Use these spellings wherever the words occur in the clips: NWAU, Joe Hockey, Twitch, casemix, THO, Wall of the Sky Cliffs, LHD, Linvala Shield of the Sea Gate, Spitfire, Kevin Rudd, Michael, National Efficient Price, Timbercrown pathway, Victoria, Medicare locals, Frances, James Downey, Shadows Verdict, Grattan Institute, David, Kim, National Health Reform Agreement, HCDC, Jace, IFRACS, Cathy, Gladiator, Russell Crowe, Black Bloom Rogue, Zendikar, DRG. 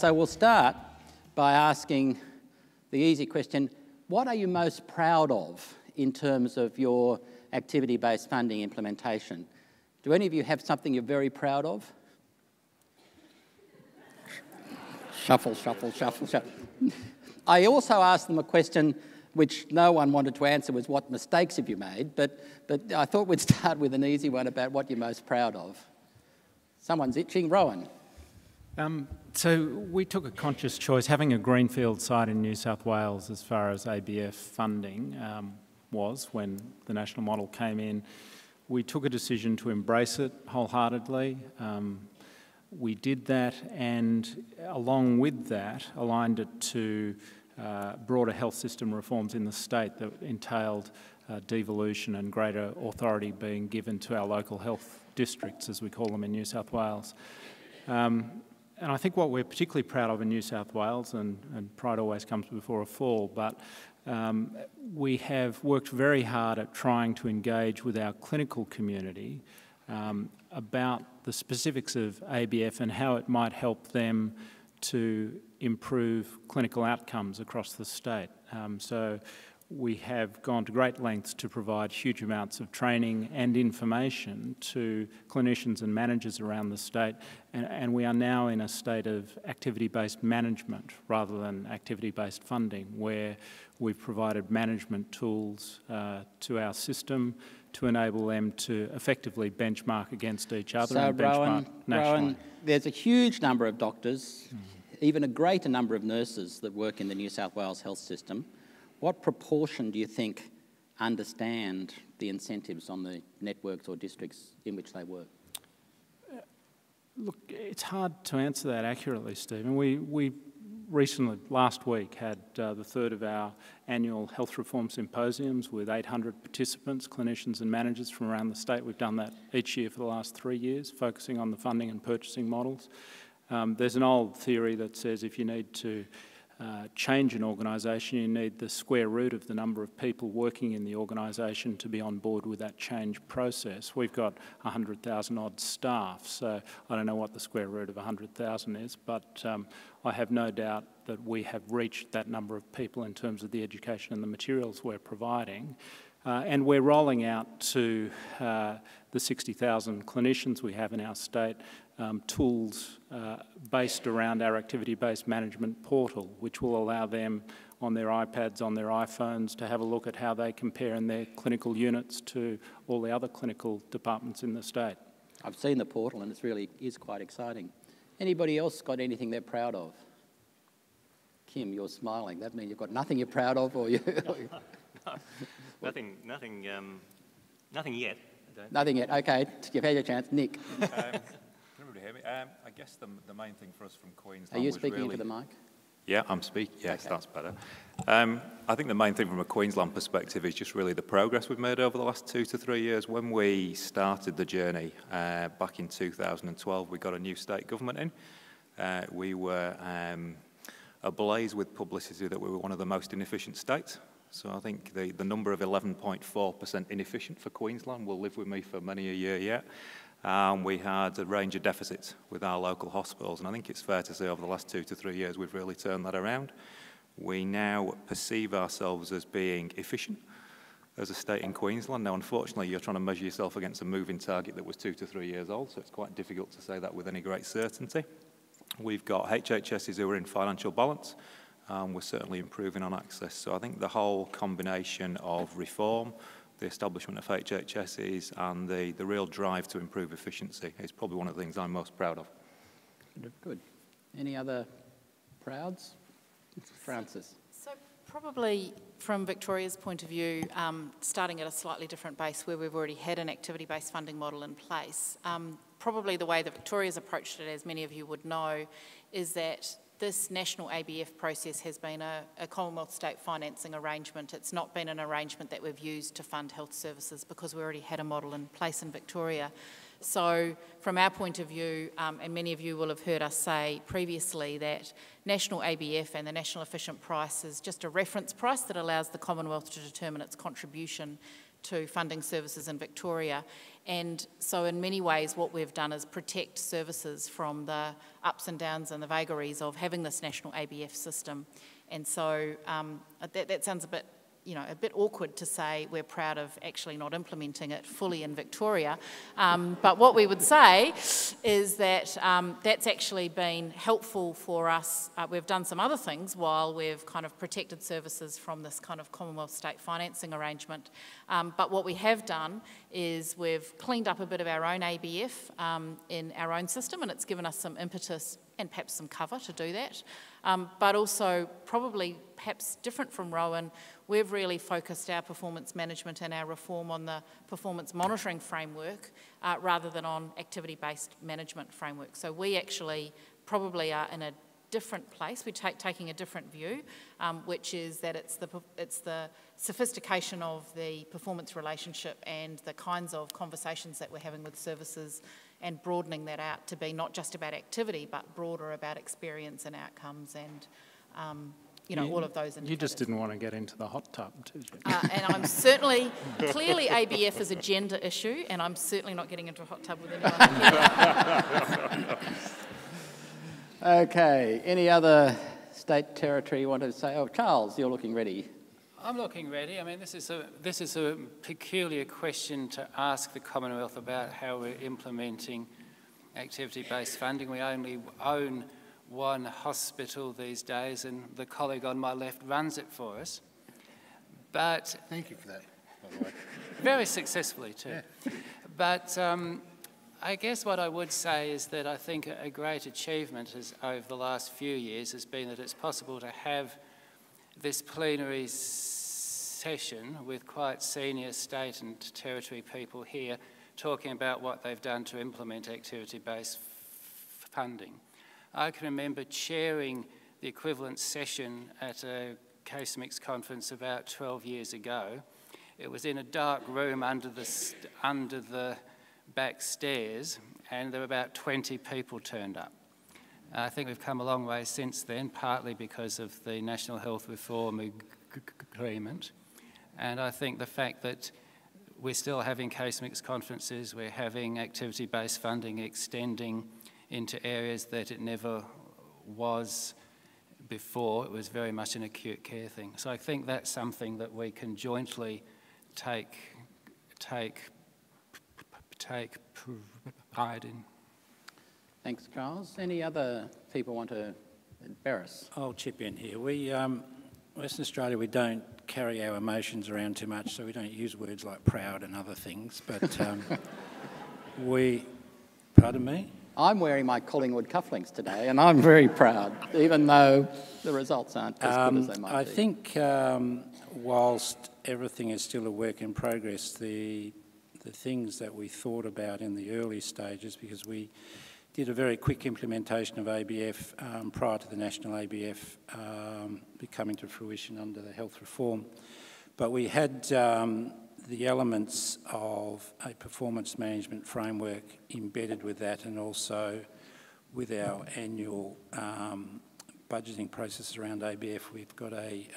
So we'll start by asking the easy question, what are you most proud of in terms of your activity-based funding implementation? Do any of you have something you're very proud of? Shuffle, shuffle, shuffle, shuffle. I also asked them a question which no one wanted to answer, was what mistakes have you made, but I thought we'd start with an easy one about what you're most proud of. Someone's itching. Rohan. So we took a conscious choice. Having a greenfield site in New South Wales as far as ABF funding was when the national model came in, we took a decision to embrace it wholeheartedly. We did that, and along with that, aligned it to broader health system reforms in the state that entailed devolution and greater authority being given to our local health districts, as we call them in New South Wales. And I think what we're particularly proud of in New South Wales, and pride always comes before a fall, but we have worked very hard at trying to engage with our clinical community about the specifics of ABF and how it might help them to improve clinical outcomes across the state. So we have gone to great lengths to provide huge amounts of training and information to clinicians and managers around the state, and we are now in a state of activity-based management rather than activity-based funding, where we've provided management tools to our system to enable them to effectively benchmark against each other and benchmark nationally. Rohan, there's a huge number of doctors, even a greater number of nurses that work in the New South Wales health system. What proportion do you think understand the incentives on the networks or districts in which they work? Look, it's hard to answer that accurately, Stephen. We recently, last week, had the third of our annual health reform symposiums with 800 participants, clinicians and managers from around the state. We've done that each year for the last 3 years, focusing on the funding and purchasing models. There's an old theory that says if you need to change an organisation, you need the square root of the number of people working in the organisation to be on board with that change process. We've got 100,000 odd staff, so I don't know what the square root of 100,000 is, but I have no doubt that we have reached that number of people in terms of the education and the materials we're providing. And we're rolling out to the 60,000 clinicians we have in our state tools based around our activity-based management portal, which will allow them on their iPads, on their iPhones, to have a look at how they compare in their clinical units to all the other clinical departments in the state. I've seen the portal and it really is quite exciting. Anybody else got anything they're proud of? Kim, you're smiling. That means you've got nothing you're proud of, or you... No, nothing yet. Nothing yet. Okay, you've had your chance, Nick. I guess the main thing for us from Queensland. Are you speaking into the mic? Yeah, I'm speaking. Yes, okay. That's better. I think the main thing from a Queensland perspective is just really the progress we've made over the last 2 to 3 years. When we started the journey back in 2012, we got a new state government in. We were ablaze with publicity that we were one of the most inefficient states. So I think the number of 11.4% inefficient for Queensland will live with me for many a year yet. We had a range of deficits with our local hospitals, and I think it's fair to say over the last 2 to 3 years we've really turned that around. We now perceive ourselves as being efficient as a state in Queensland. Now, unfortunately, you're trying to measure yourself against a moving target that was 2 to 3 years old, so it's quite difficult to say that with any great certainty. We've got HHSs who are in financial balance. We're certainly improving on access. So I think the whole combination of reform, the establishment of HHSs and the real drive to improve efficiency is probably one of the things I'm most proud of. Good. Any other prouds? Frances. So probably from Victoria's point of view, starting at a slightly different base where we've already had an activity-based funding model in place, probably the way that Victoria's approached it, as many of you would know, is that this national ABF process has been a Commonwealth state financing arrangement. It's not been an arrangement that we've used to fund health services because we already had a model in place in Victoria. So from our point of view, and many of you will have heard us say previously, that national ABF and the National Efficient Price is just a reference price that allows the Commonwealth to determine its contribution to funding services in Victoria. And so in many ways what we've done is protect services from the ups and downs and the vagaries of having this national ABF system. And so that sounds a bit, a bit awkward to say we're proud of actually not implementing it fully in Victoria. But what we would say is that that's actually been helpful for us. We've done some other things while we've kind of protected services from this kind of Commonwealth state financing arrangement. But what we have done is we've cleaned up a bit of our own ABF in our own system, and it's given us some impetus and perhaps some cover to do that. But also probably perhaps different from Rohan, we've really focused our performance management and our reform on the performance monitoring framework rather than on activity-based management framework. So we actually probably are in a different place. We're taking a different view, which is that it's the sophistication of the performance relationship and the kinds of conversations that we're having with services and broadening that out to be not just about activity, but broader about experience and outcomes and, all of those indicators. You just didn't want to get into the hot tub, did you? And I'm certainly, clearly ABF is a gender issue, and I'm certainly not getting into a hot tub with anyone. Okay, any other state, territory you want to say? Oh, Charles, you're looking ready. I'm looking ready. I mean, this is a peculiar question to ask the Commonwealth about how we're implementing activity-based funding. We only own one hospital these days, and the colleague on my left runs it for us. But thank you for that, by the way. Very successfully too. Yeah. But I guess what I would say is that I think a great achievement over the last few years has been that it's possible to have this plenary session with quite senior state and territory people here talking about what they've done to implement activity-based funding. I can remember chairing the equivalent session at a casemix conference about 12 years ago. It was in a dark room under the back stairs, and there were about 20 people turned up. I think we've come a long way since then, partly because of the National Health Reform Agreement. And I think the fact that we're still having casemix conferences, we're having activity-based funding extending into areas that it never was before. It was very much an acute care thing. So I think that's something that we can jointly take pride in. Thanks, Charles. Any other people want to embarrass? I'll chip in here. We, Western Australia, we don't carry our emotions around too much, so we don't use words like proud and other things, but we, pardon me? I'm wearing my Collingwood cufflinks today, and I'm very proud, even though the results aren't as good as they might be. I think whilst everything is still a work in progress, the things that we thought about in the early stages, because we did a very quick implementation of ABF prior to the national ABF coming to fruition under the health reform. But we had the elements of a performance management framework embedded with that, and also with our annual budgeting process around ABF, we've got a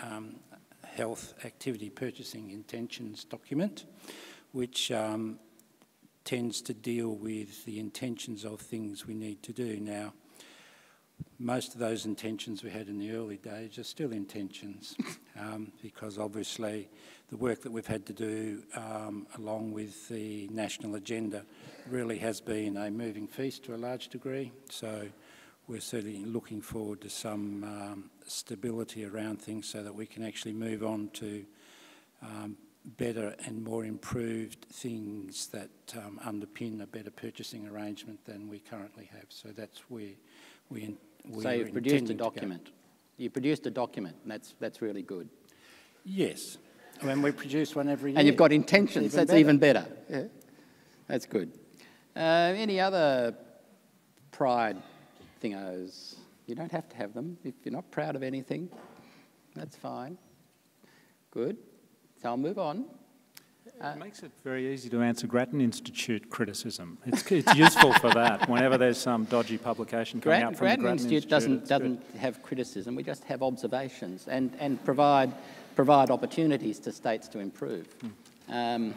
health activity purchasing intentions document, which tends to deal with the intentions of things we need to do. Now, most of those intentions we had in the early days are still intentions, because obviously the work that we've had to do along with the national agenda really has been a moving feast to a large degree. So we're certainly looking forward to some stability around things so that we can actually move on to better and more improved things that underpin a better purchasing arrangement than we currently have. So that's where we. So you've produced a document. You produced a document, and that's really good. Yes, I mean we produce one every year. And you've got intentions. Even that's better. Even better. Yeah. That's good. Any other pride thingos? You don't have to have them if you're not proud of anything. That's fine. Good. So I'll move on. It makes it very easy to answer Grattan Institute criticism. It's useful for that. Whenever there's some dodgy publication coming out from Grattan Institute, doesn't have criticism. We just have observations and provide opportunities to states to improve. Mm. And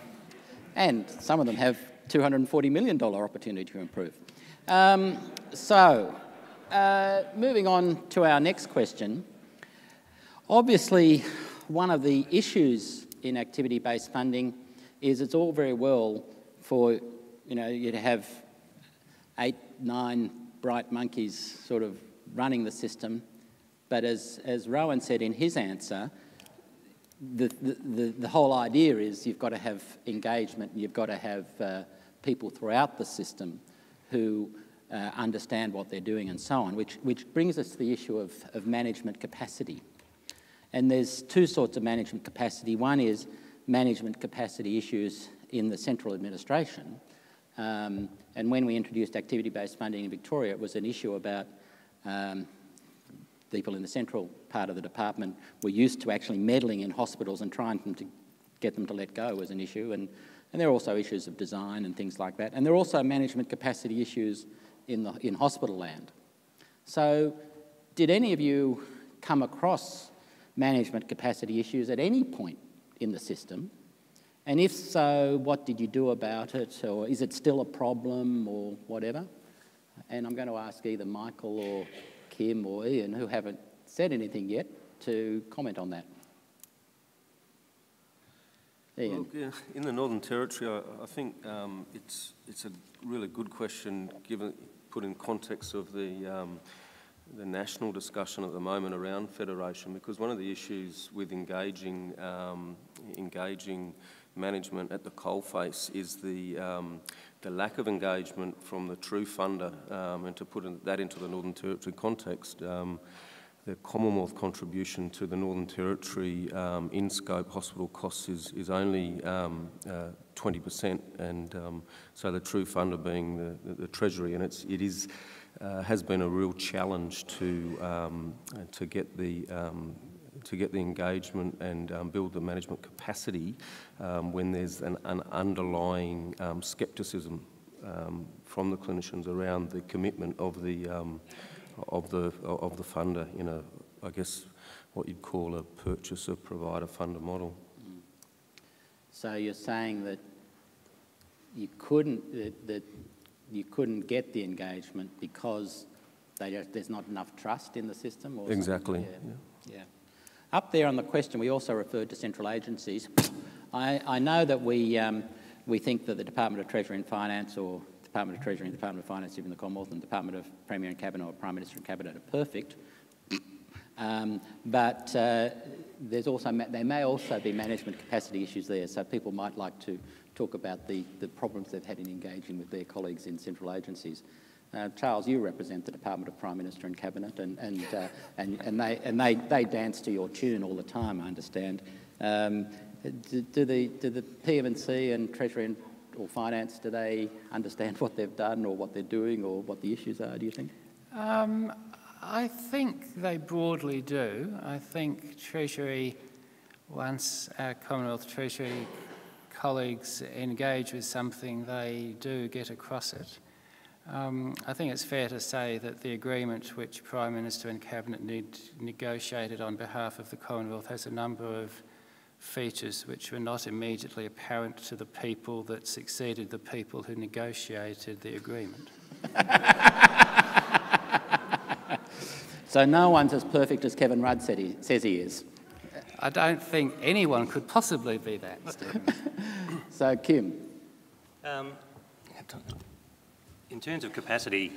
some of them have $240 million opportunity to improve. Moving on to our next question. Obviously, one of the issues in activity-based funding is it's all very well for, you to have 8, 9 bright monkeys sort of running the system, but as Rohan said in his answer, the whole idea is you've got to have engagement, and you've got to have people throughout the system who understand what they're doing and so on, which brings us to the issue of management capacity. And there's two sorts of management capacity. One is management capacity issues in the central administration. And when we introduced activity-based funding in Victoria, it was an issue about people in the central part of the department were used to actually meddling in hospitals and trying to get them to let go was an issue. And there are also issues of design and things like that. And there are also management capacity issues in hospital land. So did any of you come across management capacity issues at any point in the system? And if so, what did you do about it? Or is it still a problem or whatever? And I'm going to ask either Michael or Kim or Ian, who haven't said anything yet, to comment on that. Ian. Look, yeah, in the Northern Territory, I think it's a really good question, given put in context of the national discussion at the moment around federation, because one of the issues with engaging management at the coalface is the lack of engagement from the true funder, and to put that into the Northern Territory context, the Commonwealth contribution to the Northern Territory in-scope hospital costs is only 20%, and so the true funder being the Treasury, and it has been a real challenge to get the engagement and build the management capacity when there's an underlying scepticism from the clinicians around the commitment of the funder in a, I guess, what you'd call a purchaser, provider, funder model. Mm. So you're saying that you couldn't get the engagement because there's not enough trust in the system? Or exactly. Yeah. Up there on the question, we also referred to central agencies. I know that we think that the Department of Treasury and Finance, or Department of Treasury and Department of Finance, even the Commonwealth, and Department of Premier and Cabinet, or Prime Minister and Cabinet, are perfect. But there may also be management capacity issues there, so people might like to talk about the problems they've had in engaging with their colleagues in central agencies. Charles, you represent the Department of Prime Minister and Cabinet, and they dance to your tune all the time, I understand. Do the PM&C and Treasury or Finance, do they understand what they've done or what they're doing or what the issues are, do you think? I think they broadly do. I think Treasury, once our Commonwealth Treasury colleagues engage with something, they do get across it. I think it's fair to say that the agreement which Prime Minister and Cabinet negotiated on behalf of the Commonwealth has a number of features which were not immediately apparent to the people that succeeded the people who negotiated the agreement. So no one's as perfect as Kevin Rudd says he is. I don't think anyone could possibly be that, Stephen. So, Kim. In terms of capacity,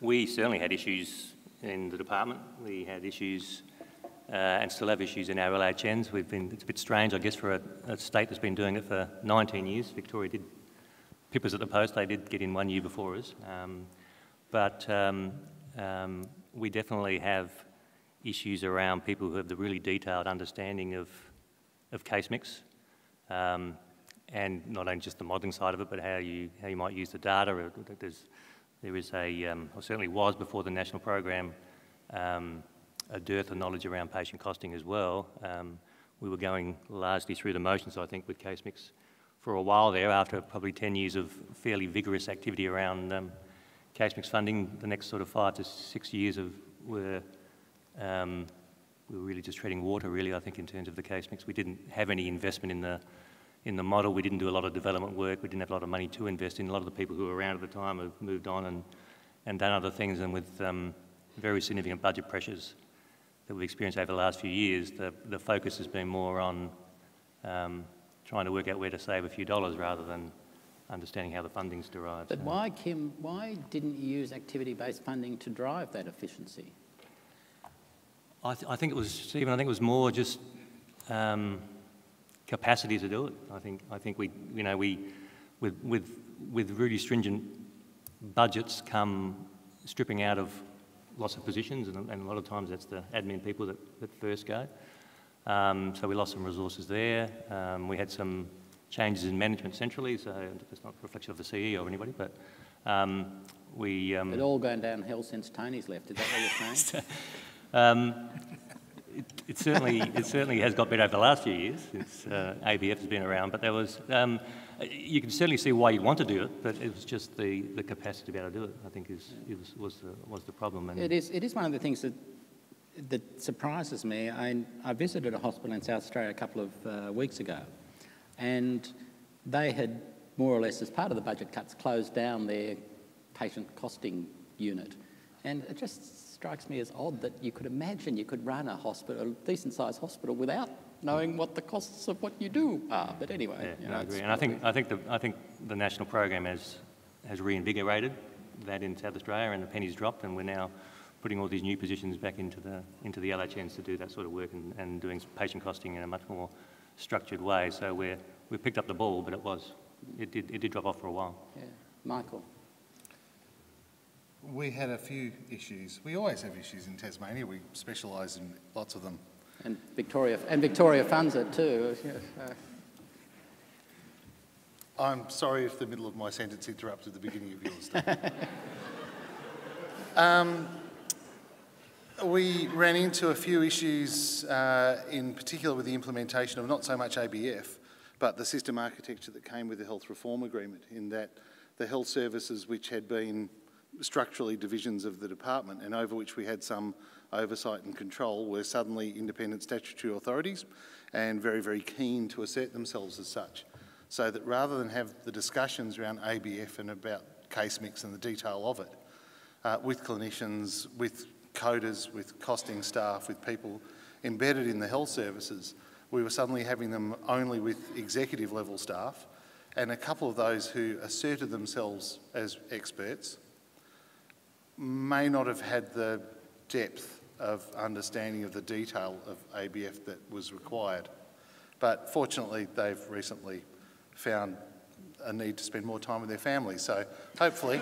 we certainly had issues in the department. We had issues and still have issues in our LHNs. It's a bit strange, I guess, for a state that's been doing it for 19 years. Victoria did pip us at the post. They did get in 1 year before us. But we definitely have issues around people who have the really detailed understanding of casemix, and not only just the modelling side of it, but how you might use the data. There certainly was before the national program a dearth of knowledge around patient costing as well. We were going largely through the motions, I think, with casemix for a while there. After probably 10 years of fairly vigorous activity around casemix funding, the next sort of 5 to 6 years of were we were really just treading water, really, I think, in terms of the case mix. We didn't have any investment in the model. We didn't do a lot of development work. We didn't have a lot of money to invest in. A lot of the people who were around at the time have moved on and done other things. And with very significant budget pressures that we've experienced over the last few years, the focus has been more on trying to work out where to save a few dollars rather than understanding how the funding's derived. But why, Kim, why didn't you use activity-based funding to drive that efficiency? I think it was, Stephen, I think it was more just capacity to do it. I think we, you know, with really stringent budgets come stripping out of lots of positions, and a lot of times that's the admin people that first go. So we lost some resources there. We had some changes in management centrally, so it's not a reflection of the CEO or anybody, but we... It all gone downhill since Tony's left, is that what you're saying? It certainly has got better over the last few years since ABF has been around, but there was, you can certainly see why you'd want to do it, but it was just the capacity to be able to do it, I think, was the problem. And it is one of the things that surprises me. I visited a hospital in South Australia a couple of weeks ago, and they had more or less, as part of the budget cuts, closed down their patient costing unit, and it just strikes me as odd that you could imagine you could run a hospital, a decent-sized hospital, without knowing what the costs of what you do are. But anyway, yeah, you know, I agree. And I think the national program has reinvigorated that in South Australia, and the pennies dropped, and we're now putting all these new positions back into the LHNs to do that sort of work and doing patient costing in a much more structured way. So we picked up the ball, but it did drop off for a while. Yeah, Michael. We had a few issues. We always have issues in Tasmania. We specialise in lots of them. And Victoria funds it too. I'm sorry if the middle of my sentence interrupted the beginning of yours. We ran into a few issues, in particular with the implementation of not so much ABF, but the system architecture that came with the Health Reform Agreement, in that the health services, which had been structurally divisions of the department and over which we had some oversight and control, were suddenly independent statutory authorities and very, very keen to assert themselves as such. So that rather than have the discussions around ABF and about case mix and the detail of it, with clinicians, with coders, with costing staff, with people embedded in the health services, we were suddenly having them only with executive level staff, and a couple of those who asserted themselves as experts may not have had the depth of understanding of the detail of ABF that was required. But fortunately, they've recently found a need to spend more time with their families, so hopefully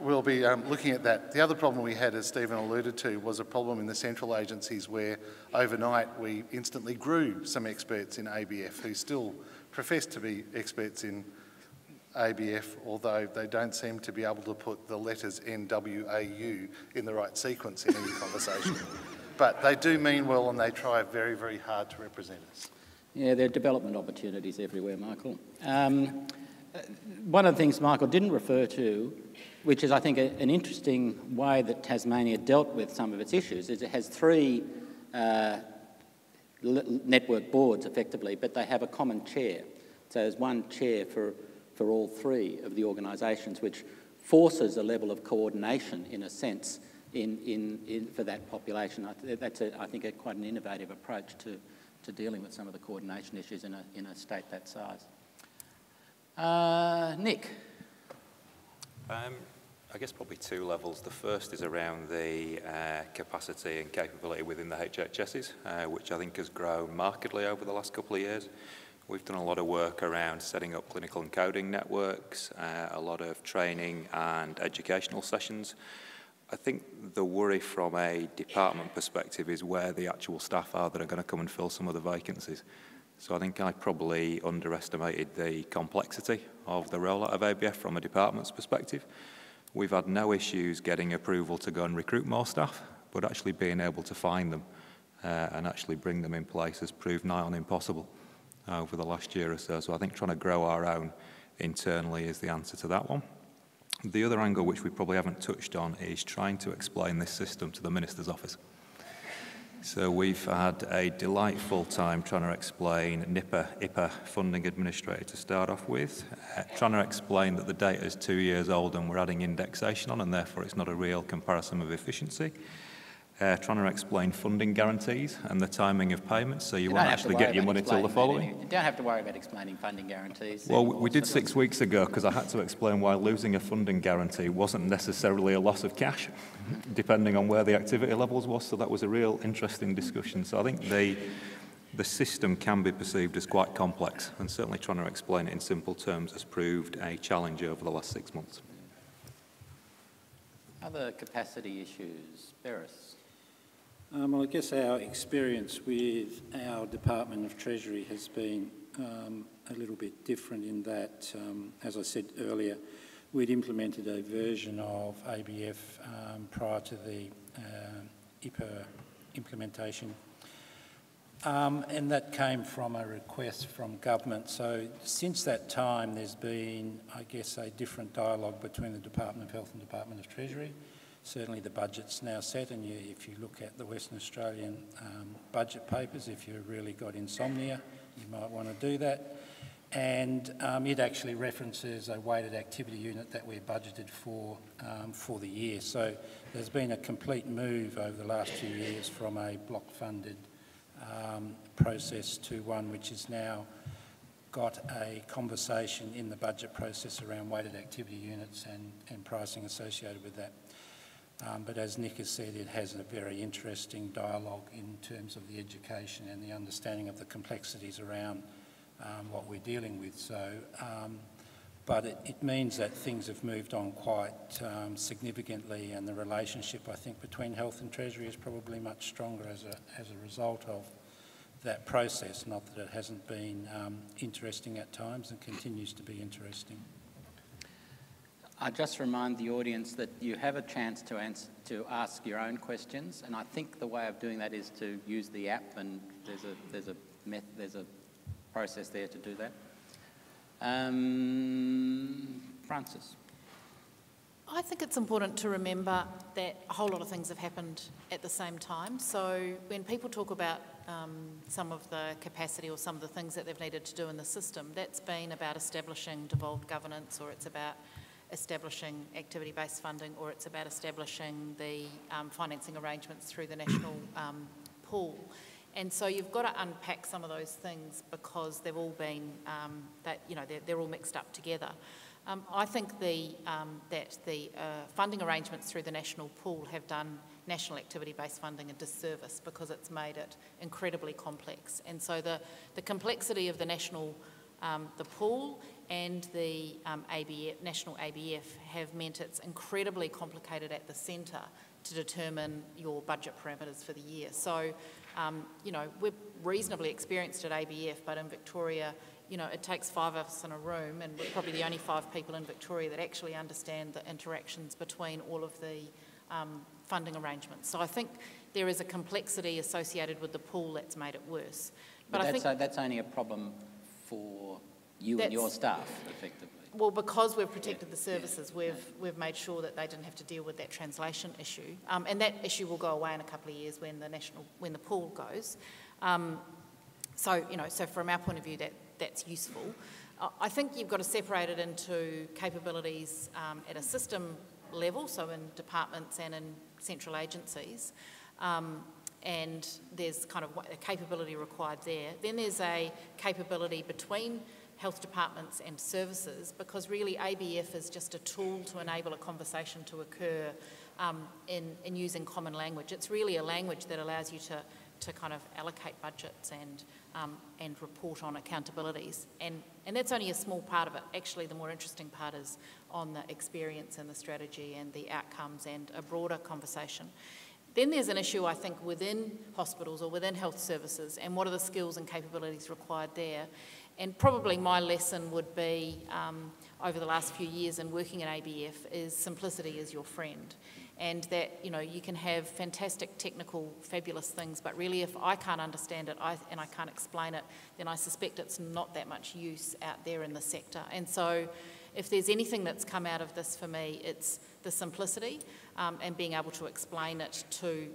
we'll be looking at that. The other problem we had, as Stephen alluded to, was a problem in the central agencies where overnight we instantly grew some experts in ABF who still profess to be experts in ABF, although they don't seem to be able to put the letters NWAU in the right sequence in any conversation. But they do mean well, and they try very, very hard to represent us. Yeah, there are development opportunities everywhere, Michael. One of the things Michael didn't refer to, which is, I think, an interesting way that Tasmania dealt with some of its issues, is it has three network boards, effectively, but they have a common chair. So there's one chair for all three of the organisations, which forces a level of coordination, in a sense, for that population. I think that's quite an innovative approach to dealing with some of the coordination issues in a state that size. Nick? I guess probably two levels. The first is around the capacity and capability within the HHSs, which I think has grown markedly over the last couple of years. We've done a lot of work around setting up clinical and coding networks, a lot of training and educational sessions. I think the worry from a department perspective is where the actual staff are that are going to come and fill some of the vacancies. So I think I probably underestimated the complexity of the rollout of ABF from a department's perspective. We've had no issues getting approval to go and recruit more staff, but actually being able to find them and actually bring them in place has proved nigh on impossible over the last year or so. So I think trying to grow our own internally is the answer to that one. The other angle, which we probably haven't touched on, is trying to explain this system to the minister's office. So we've had a delightful time trying to explain IHPA funding administrator to start off with, trying to explain that the data is 2 years old and we're adding indexation on and therefore it's not a real comparison of efficiency. Trying to explain funding guarantees and the timing of payments, so you won't actually get your money till the following. You don't have to worry about explaining funding guarantees. Well, we did 6 weeks ago because I had to explain why losing a funding guarantee wasn't necessarily a loss of cash, depending on where the activity levels was, so that was a real interesting discussion. So I think the system can be perceived as quite complex, and certainly trying to explain it in simple terms has proved a challenge over the last 6 months. Other capacity issues, Beres? Well, I guess our experience with our Department of Treasury has been a little bit different in that, as I said earlier, we'd implemented a version of ABF prior to the IHPA implementation. And that came from a request from government. So since that time, there's been, I guess, a different dialogue between the Department of Health and Department of Treasury. Certainly the budget's now set, and if you look at the Western Australian budget papers, if you've really got insomnia, you might want to do that. And it actually references a weighted activity unit that we're budgeted for the year. So there's been a complete move over the last 2 years from a block-funded process to one which is now got a conversation in the budget process around weighted activity units and pricing associated with that. But as Nick has said, it has a very interesting dialogue in terms of the education and the understanding of the complexities around what we're dealing with. So, but it means that things have moved on quite significantly, and the relationship, I think, between Health and Treasury is probably much stronger as a result of that process. Not that it hasn't been interesting at times and continues to be interesting. I just remind the audience that you have a chance to ask your own questions, and I think the way of doing that is to use the app, and there's a process there to do that. Frances. I think it's important to remember that a whole lot of things have happened at the same time. So when people talk about some of the capacity or some of the things that they've needed to do in the system, that's been about establishing devolved governance, or it's about establishing activity-based funding, or it's about establishing the financing arrangements through the national pool. And so you've got to unpack some of those things because they've all been, they're all mixed up together. I think that the funding arrangements through the national pool have done national activity-based funding a disservice because it's made it incredibly complex. And so the complexity of the national the pool and the ABF, National ABF have meant it's incredibly complicated at the centre to determine your budget parameters for the year. So, we're reasonably experienced at ABF, but in Victoria, it takes five of us in a room, and we're probably the only five people in Victoria that actually understand the interactions between all of the funding arrangements. So I think there is a complexity associated with the pool that's made it worse. But I think that's only a problem for you and your staff, effectively. Well, because we've protected the services, we've made sure that they didn't have to deal with that translation issue, and that issue will go away in a couple of years when the pool goes. So from our point of view, that's useful. I think you've got to separate it into capabilities at a system level, so in departments and in central agencies, and there's kind of a capability required there. Then there's a capability between health departments and services, because really ABF is just a tool to enable a conversation to occur in using common language. It's really a language that allows you to kind of allocate budgets and report on accountabilities. And that's only a small part of it. Actually, the more interesting part is on the experience and the strategy and the outcomes and a broader conversation. Then there's an issue, I think, within hospitals or within health services, and what are the skills and capabilities required there? And probably my lesson would be, over the last few years in working in ABF, is simplicity is your friend. And that, you can have fantastic technical, fabulous things, but really if I can't understand it and I can't explain it, then I suspect it's not that much use out there in the sector. And so if there's anything that's come out of this for me, it's the simplicity and being able to explain it to,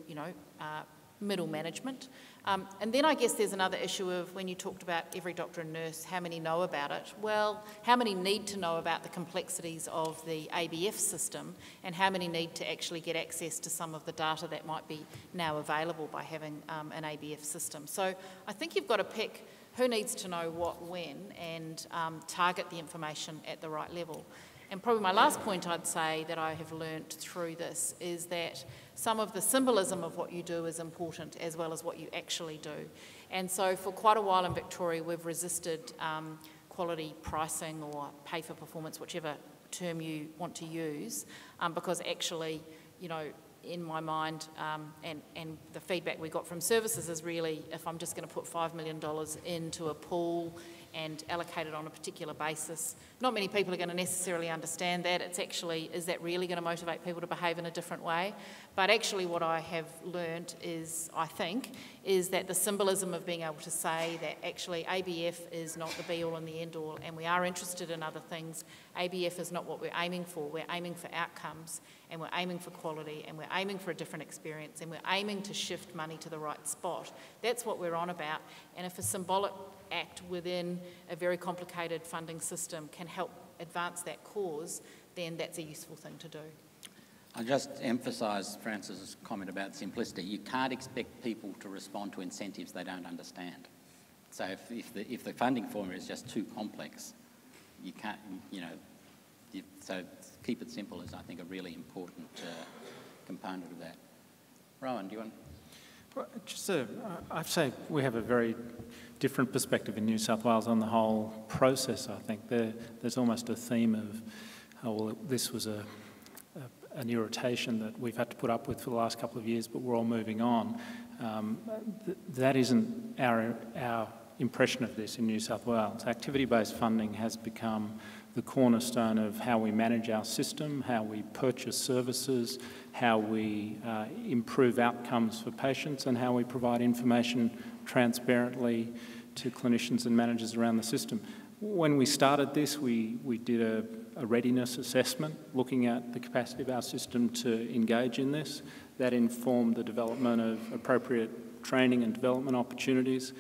middle management. And then I guess there's another issue of when you talked about every doctor and nurse, how many know about it? Well, how many need to know about the complexities of the ABF system and how many need to actually get access to some of the data that might be now available by having an ABF system? So I think you've got to pick who needs to know what when and target the information at the right level. And probably my last point I'd say that I have learnt through this is that some of the symbolism of what you do is important as well as what you actually do. And so for quite a while in Victoria we've resisted quality pricing or pay for performance, whichever term you want to use, because actually, you know, in my mind, and the feedback we got from services is really, if I'm just going to put $5 million into a pool and allocate it on a particular basis, not many people are going to necessarily understand that. It's actually, is that really going to motivate people to behave in a different way? But actually what I have learnt is, I think, is that the symbolism of being able to say that actually ABF is not the be-all and the end-all, and we are interested in other things. ABF is not what we're aiming for. We're aiming for outcomes, and we're aiming for quality, and we're aiming for a different experience, and we're aiming to shift money to the right spot. That's what we're on about, and if a symbolic act within a very complicated funding system can help advance that cause, then that's a useful thing to do. I'll just emphasise Frances' comment about simplicity. You can't expect people to respond to incentives they don't understand. So if the funding formula is just too complex, you can't, you know, so keep it simple is, I think, a really important component of that. Rohan, do you want? Well, just I'd say we have a very different perspective in New South Wales on the whole process, I think. There's almost a theme of, oh, well, this was an irritation that we've had to put up with for the last couple of years, but we're all moving on. That isn't our impression of this in New South Wales. Activity-based funding has become the cornerstone of how we manage our system, how we purchase services, how we improve outcomes for patients, and how we provide information transparently to clinicians and managers around the system. When we started this, we did a readiness assessment looking at the capacity of our system to engage in this. That informed the development of appropriate training and development opportunities.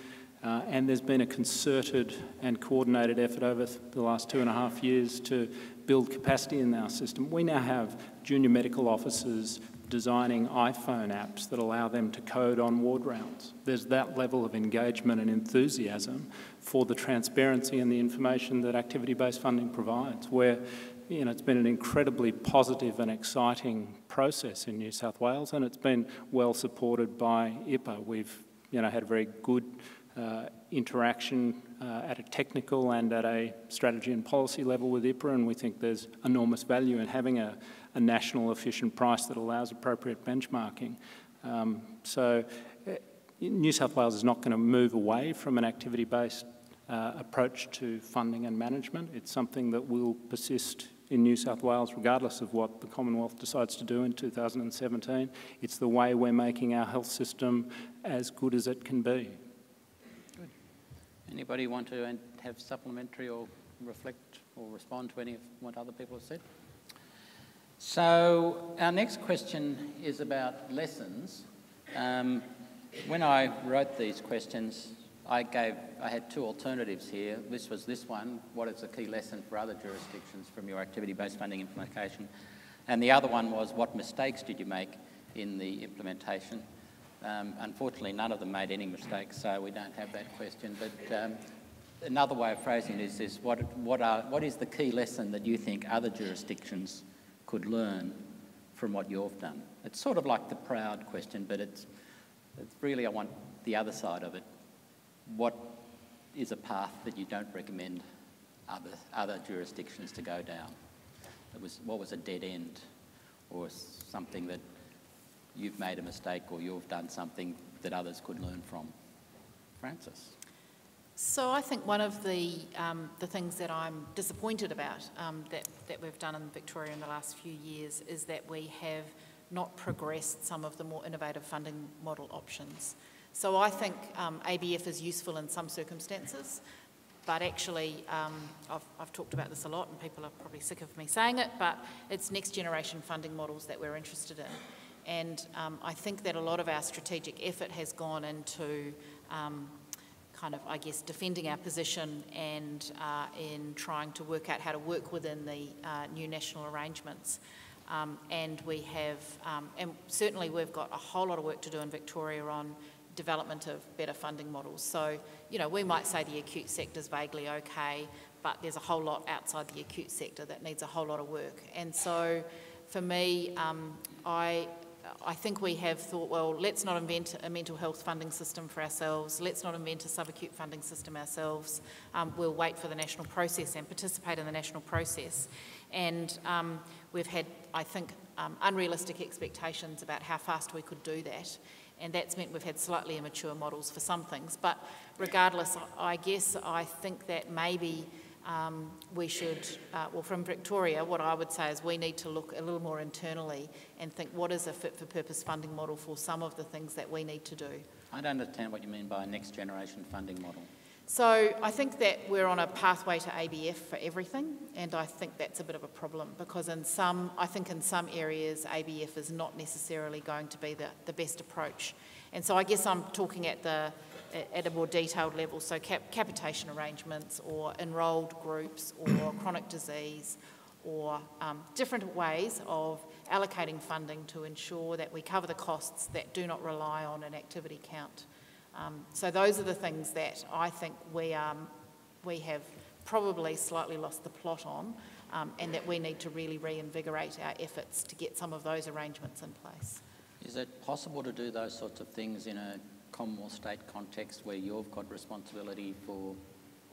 And there's been a concerted and coordinated effort over the last 2.5 years to build capacity in our system. We now have junior medical officers designing iPhone apps that allow them to code on ward rounds. There's that level of engagement and enthusiasm for the transparency and the information that activity-based funding provides, where, you know, it's been an incredibly positive and exciting process in New South Wales, and it's been well supported by IHPA. We've, you know, had a very good interaction at a technical and at a strategy and policy level with IHPA, and we think there's enormous value in having a national efficient price that allows appropriate benchmarking. So New South Wales is not going to move away from an activity-based approach to funding and management. It's something that will persist in New South Wales regardless of what the Commonwealth decides to do in 2017. It's the way we're making our health system as good as it can be. Anybody want to have supplementary or reflect or respond to any of what other people have said? So our next question is about lessons. When I wrote these questions, I had two alternatives here. This was this one, what is the key lesson for other jurisdictions from your activity-based funding implementation? And the other one was, what mistakes did you make in the implementation? Unfortunately, none of them made any mistakes, so we don't have that question. But another way of phrasing it is what is the key lesson that you think other jurisdictions could learn from what you've done? It's sort of like the proud question, but it's really, I want the other side of it. What is a path that you don't recommend other jurisdictions to go down? What was a dead end, or something that you've made a mistake or you've done something that others could learn from? Frances? So I think one of the things that I'm disappointed about that we've done in Victoria in the last few years is that we have not progressed some of the more innovative funding model options. So I think ABF is useful in some circumstances, but actually, I've talked about this a lot and people are probably sick of me saying it, but it's next generation funding models that we're interested in. And I think that a lot of our strategic effort has gone into kind of, I guess, defending our position and in trying to work out how to work within the new national arrangements. And we have, and certainly we've got a whole lot of work to do in Victoria on development of better funding models. So, you know, we might say the acute sector's vaguely okay, but there's a whole lot outside the acute sector that needs a whole lot of work. And so, for me, I think we have thought, well, let's not invent a mental health funding system for ourselves. Let's not invent a subacute funding system ourselves. We'll wait for the national process and participate in the national process. And we've had, I think, unrealistic expectations about how fast we could do that. And that's meant we've had slightly immature models for some things. But regardless, I guess I think that maybe we should, well, from Victoria, what I would say is we need to look a little more internally and think what is a fit-for-purpose funding model for some of the things that we need to do. I don't understand what you mean by a next-generation funding model. So I think that we're on a pathway to ABF for everything, and I think that's a bit of a problem because in some, I think in some areas ABF is not necessarily going to be the best approach. And so I guess I'm talking at a more detailed level, so capitation arrangements or enrolled groups or chronic disease or different ways of allocating funding to ensure that we cover the costs that do not rely on an activity count. So those are the things that I think we have probably slightly lost the plot on and that we need to really reinvigorate our efforts to get some of those arrangements in place. Is it possible to do those sorts of things in a Commonwealth state context where you've got responsibility for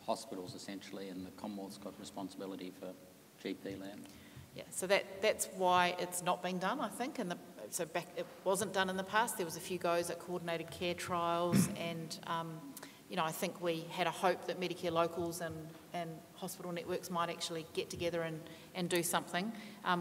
hospitals essentially and the Commonwealth's got responsibility for GP land? Yeah, so that's why it's not being done, I think, and it wasn't done in the past. There was a few goes at coordinated care trials and, you know, I think we had a hope that Medicare locals and hospital networks might actually get together and do something.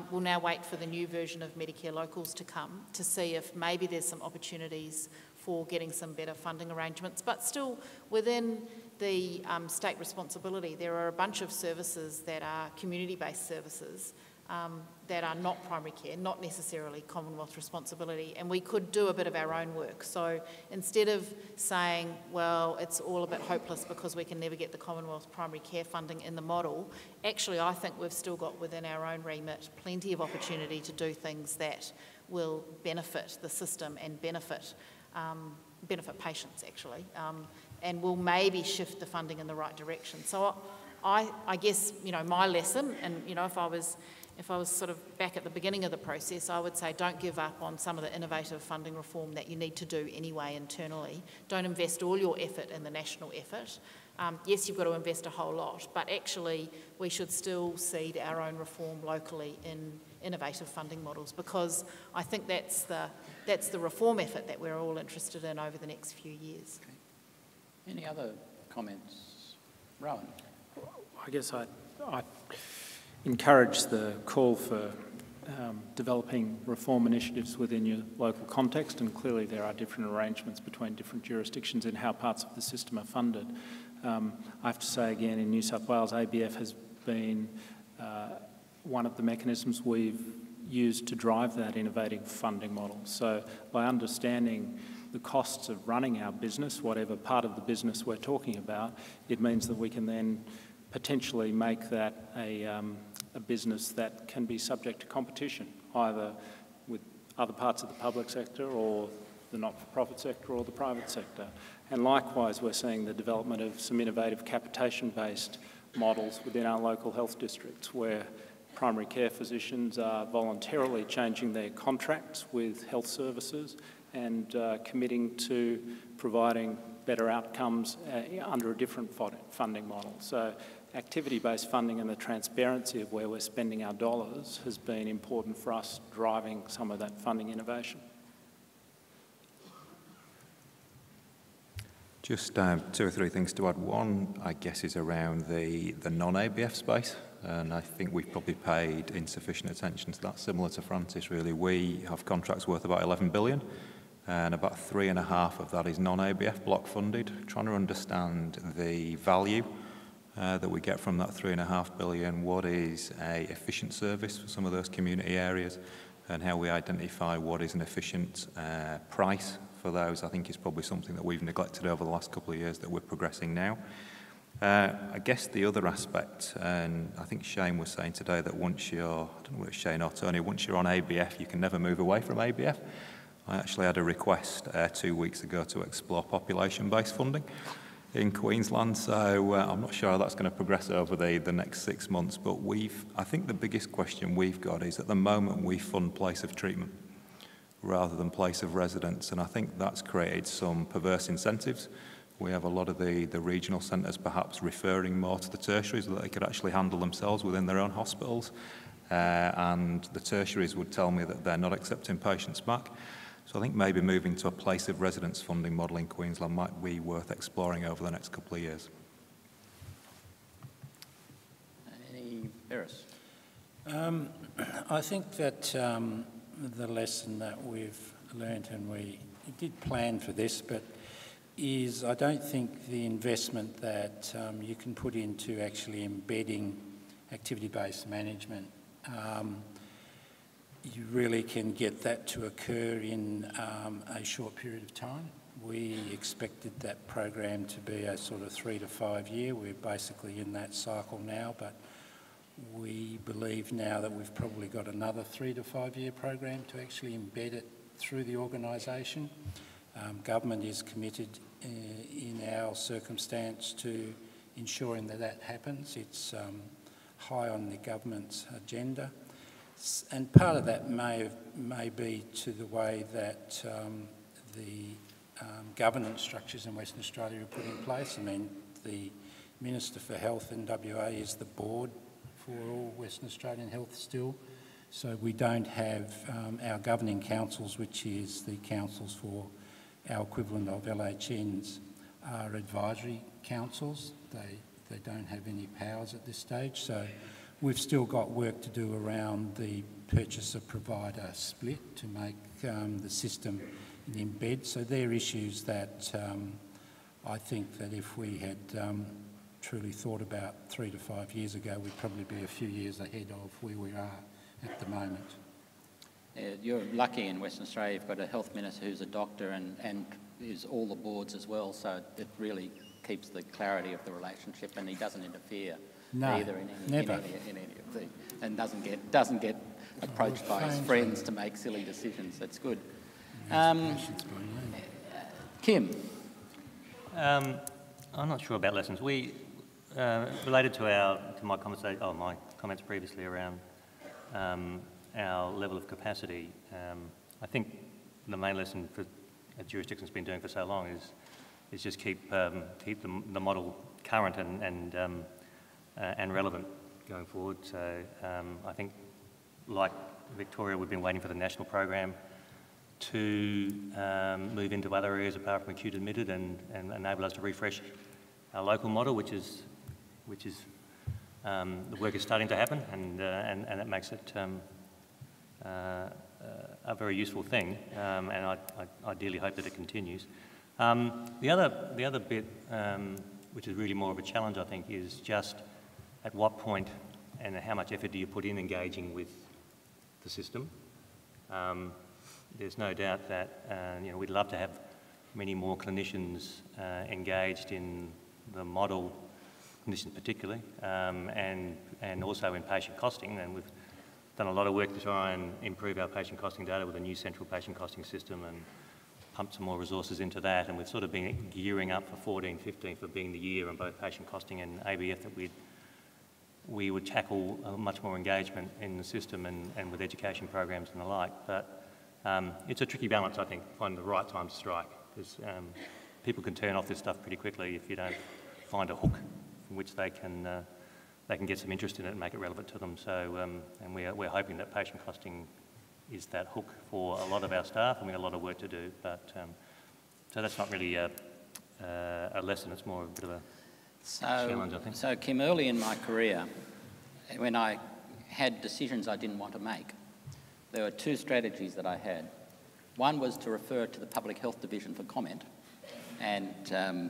We'll now wait for the new version of Medicare locals to come to see if maybe there's some opportunities for getting some better funding arrangements, but still within the state responsibility. There are a bunch of services that are community-based services that are not primary care, not necessarily Commonwealth responsibility, and we could do a bit of our own work. So instead of saying, well, it's all a bit hopeless because we can never get the Commonwealth primary care funding in the model, actually I think we've still got within our own remit plenty of opportunity to do things that will benefit the system and benefit patients actually, and will maybe shift the funding in the right direction. So I guess, you know, my lesson, and, you know, if I was sort of back at the beginning of the process, I would say don't give up on some of the innovative funding reform that you need to do anyway internally. Don't invest all your effort in the national effort. Yes, you've got to invest a whole lot, but actually we should still seed our own reform locally in innovative funding models, because I think that's the reform effort that we're all interested in over the next few years. Okay. Any other comments? Rowan? I guess I encourage the call for developing reform initiatives within your local context, and clearly there are different arrangements between different jurisdictions in how parts of the system are funded. I have to say again, in New South Wales, ABF has been one of the mechanisms we've used to drive that innovative funding model. So by understanding the costs of running our business, whatever part of the business we're talking about, it means that we can then potentially make that a business that can be subject to competition, either with other parts of the public sector or the not-for-profit sector or the private sector. And likewise, we're seeing the development of some innovative capitation-based models within our local health districts where primary care physicians are voluntarily changing their contracts with health services and committing to providing better outcomes under a different funding model. So activity-based funding and the transparency of where we're spending our dollars has been important for us driving some of that funding innovation. Just two or three things to add. One, I guess, is around the non-ABF space, and I think we've probably paid insufficient attention to that, similar to Frances, really. We have contracts worth about $11 billion, and about 3.5 of that is non-ABF block funded. Trying to understand the value that we get from that $3.5 billion, what is an efficient service for some of those community areas, and how we identify what is an efficient price for those, I think, is probably something that we've neglected over the last couple of years that we're progressing now. I guess the other aspect, and I think Shane was saying today that once you're, I don't know whether it's Shane or Tony, once you're on ABF, you can never move away from ABF. I actually had a request 2 weeks ago to explore population-based funding in Queensland, so I'm not sure how that's going to progress over the next 6 months, but I think the biggest question we've got is at the moment we fund place of treatment rather than place of residence, and I think that's created some perverse incentives. We have a lot of the regional centres perhaps referring more to the tertiaries so that they could actually handle themselves within their own hospitals, and the tertiaries would tell me that they're not accepting patients back. So I think maybe moving to a place of residence funding model in Queensland might be worth exploring over the next couple of years. Beres? I think that the lesson that we've learned, and we did plan for this, but is I don't think the investment that you can put into actually embedding activity-based management, you really can get that to occur in a short period of time. We expected that program to be a sort of 3 to 5 year. We're basically in that cycle now, but we believe now that we've probably got another 3 to 5 year program to actually embed it through the organisation. Government is committed in our circumstance to ensuring that that happens. It's high on the government's agenda. And part of that may be to the way that the governance structures in Western Australia are put in place. I mean, the Minister for Health in WA is the board for all Western Australian health still. So we don't have our governing councils, which is the councils for our equivalent of LHNs, are advisory councils. They don't have any powers at this stage. So we've still got work to do around the purchaser-provider split to make the system an embed. So they're issues that I think that if we had truly thought about 3 to 5 years ago, we'd probably be a few years ahead of where we are at the moment. You're lucky in Western Australia, you've got a health minister who's a doctor and is all the boards as well, so it really keeps the clarity of the relationship and he doesn't interfere. No, either in any of the, and doesn't get approached by his friends to make silly decisions. That's good. Kim, I'm not sure about lessons. We related to my conversation. Oh, my comments previously around our level of capacity. I think the main lesson for a jurisdiction's been doing for so long is just keep the model current and relevant going forward. So I think, like Victoria, we've been waiting for the national program to move into other areas apart from acute admitted and enable us to refresh our local model, which is the work is starting to happen, and it makes it a very useful thing, and I ideally hope that it continues. The other bit, which is really more of a challenge, I think, is just at what point and how much effort do you put in engaging with the system? There's no doubt that you know, we'd love to have many more clinicians engaged in the model, clinicians particularly, and also in patient costing. And we've done a lot of work to try and improve our patient costing data with a new central patient costing system and pumped some more resources into that. And we've sort of been gearing up for 14, 15 for being the year on both patient costing and ABF that we would tackle much more engagement in the system and with education programs and the like. But it's a tricky balance, I think, finding the right time to strike, because people can turn off this stuff pretty quickly if you don't find a hook from which they can get some interest in it and make it relevant to them. So, and we're hoping that patient costing is that hook for a lot of our staff, and we have a lot of work to do. But so that's not really a lesson, it's more a bit of a challenge, I think. So, Kim, early in my career, when I had decisions I didn't want to make, there were two strategies that I had. One was to refer to the Public Health Division for comment, and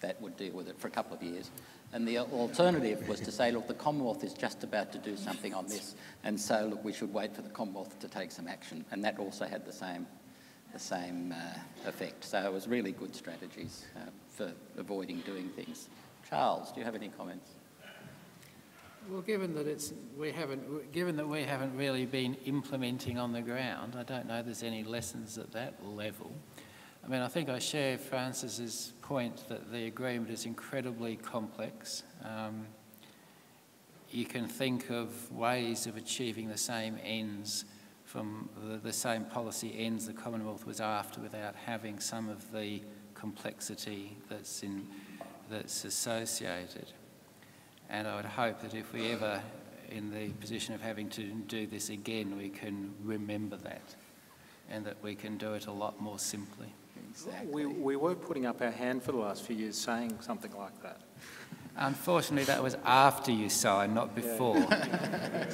that would deal with it for a couple of years. And the alternative was to say, look, the Commonwealth is just about to do something on this, and so, look, we should wait for the Commonwealth to take some action. And that also had the same effect. So it was really good strategies for avoiding doing things. Charles, do you have any comments? Well, given that we haven't really been implementing on the ground, I don't know there's any lessons at that level. I mean, I think I share Frances's point that the agreement is incredibly complex. You can think of ways of achieving the same ends from the same policy ends the Commonwealth was after without having some of the complexity that's associated. And I would hope that if we ever in the position of having to do this again, we can remember that and that we can do it a lot more simply. Exactly. We were putting up our hand for the last few years saying something like that. Unfortunately, that was after you signed, not before. Yeah.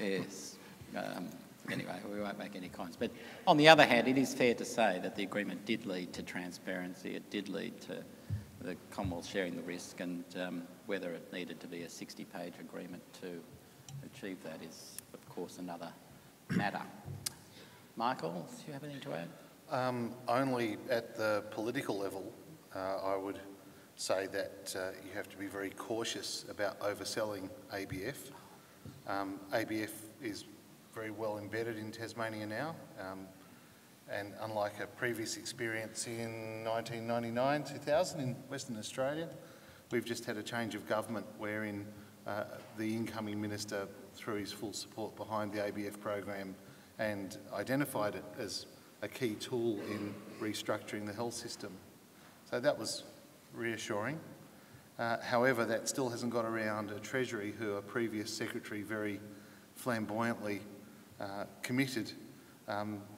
Yes. Anyway, we won't make any comments. But on the other hand, it is fair to say that the agreement did lead to transparency. It did lead to the Commonwealth sharing the risk, and whether it needed to be a 60-page agreement to achieve that is, of course, another matter. Michael, do you have anything to add? Only at the political level, I would say that you have to be very cautious about overselling ABF. ABF is very well embedded in Tasmania now, and unlike a previous experience in 1999, 2000 in Western Australia, we've just had a change of government wherein the incoming minister threw his full support behind the ABF program and identified it as a key tool in restructuring the health system. So that was reassuring. However, that still hasn't got around a Treasury who a previous secretary very flamboyantly committed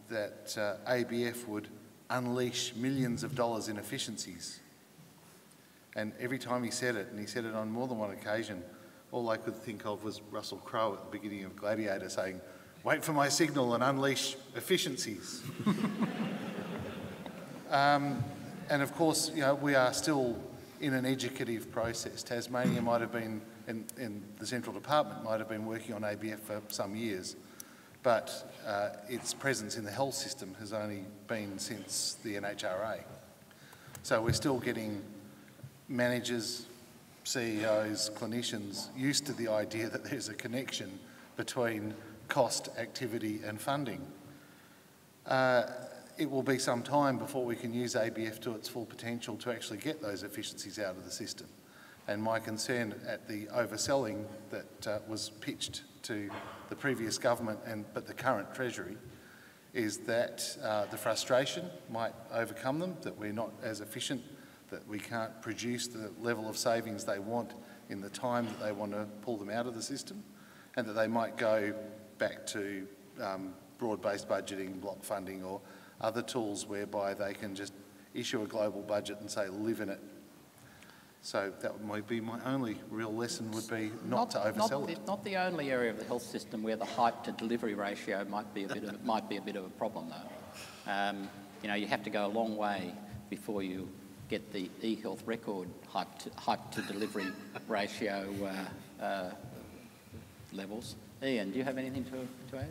that ABF would unleash millions of dollars in efficiencies. And every time he said it, and he said it on more than one occasion, all I could think of was Russell Crowe at the beginning of Gladiator saying, "Wait for my signal and unleash efficiencies." And of course, you know, we are still in an educative process. Tasmania might have been, and the Central Department might have been working on ABF for some years, but its presence in the health system has only been since the NHRA. So we're still getting managers, CEOs, clinicians used to the idea that there's a connection between cost, activity and funding. It will be some time before we can use ABF to its full potential to actually get those efficiencies out of the system. And my concern at the overselling that was pitched to the previous government but the current Treasury is that the frustration might overcome them, that we're not as efficient, that we can't produce the level of savings they want in the time that they want to pull them out of the system, and that they might go back to broad-based budgeting, block funding or other tools whereby they can just issue a global budget and say live in it. So that might be my only real lesson would be not to oversell it. Not the only area of the health system where the hype to delivery ratio might be a bit of a problem though. You know, you have to go a long way before you get the e-health record hype to delivery ratio levels. Ian, do you have anything to add?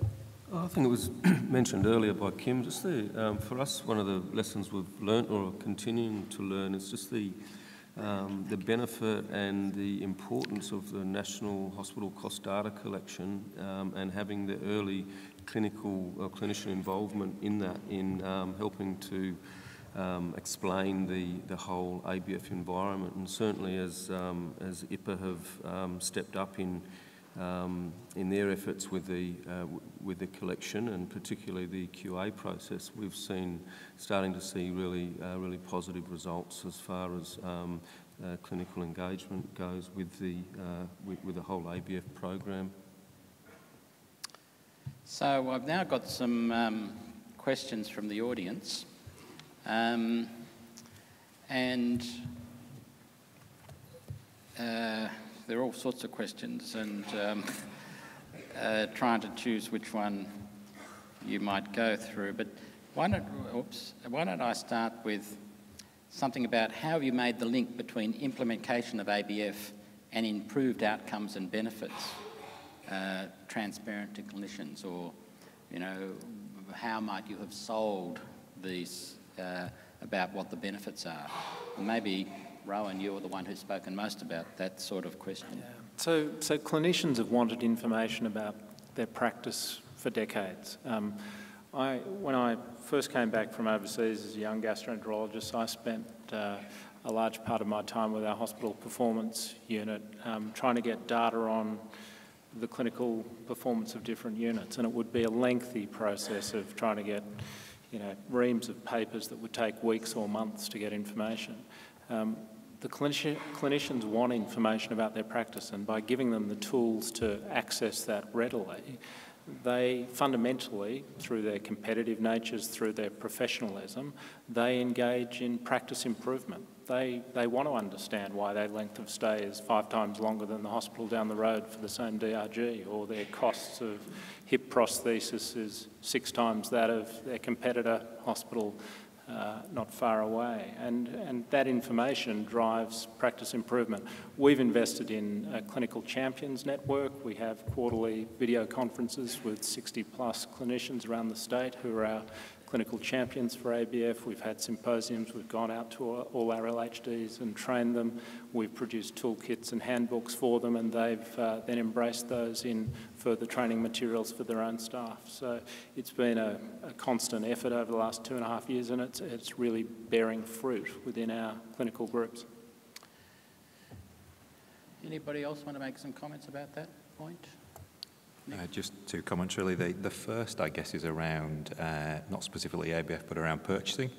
I think it was mentioned earlier by Kim, just the, for us, one of the lessons we've learnt or are continuing to learn is just the benefit and the importance of the national hospital cost data collection and having the early clinical clinician involvement in that, in helping to explain the whole ABF environment. And certainly as IHPA have stepped up in their efforts with the collection and particularly the QA process, we've seen starting to see really positive results as far as clinical engagement goes with the whole ABF program. So I've now got some questions from the audience, and. There are all sorts of questions, and trying to choose which one you might go through. But why don't I start with something about how have you made the link between implementation of ABF and improved outcomes and benefits transparent to clinicians, or, you know, how might you have sold these about what the benefits are? And maybe, Rohan, you're the one who's spoken most about that sort of question. Yeah. So clinicians have wanted information about their practice for decades. When I first came back from overseas as a young gastroenterologist, I spent a large part of my time with our hospital performance unit trying to get data on the clinical performance of different units, and it would be a lengthy process of trying to get, you know, reams of papers that would take weeks or months to get information. The clinicians want information about their practice, and by giving them the tools to access that readily, they fundamentally, through their competitive natures, through their professionalism, they engage in practice improvement. They want to understand why their length of stay is 5 times longer than the hospital down the road for the same DRG, or their costs of hip prosthesis is 6 times that of their competitor hospital not far away. And that information drives practice improvement. We've invested in a clinical champions network. We have quarterly video conferences with 60-plus clinicians around the state who are our clinical champions for ABF. We've had symposiums. We've gone out to all our LHDs and trained them. We've produced toolkits and handbooks for them, and they've then embraced those in further training materials for their own staff. So it's been a constant effort over the last 2.5 years, and it's really bearing fruit within our clinical groups. Anybody else want to make some comments about that point? Just 2 comments, really. The first, I guess, is around, not specifically ABF, but around purchasing.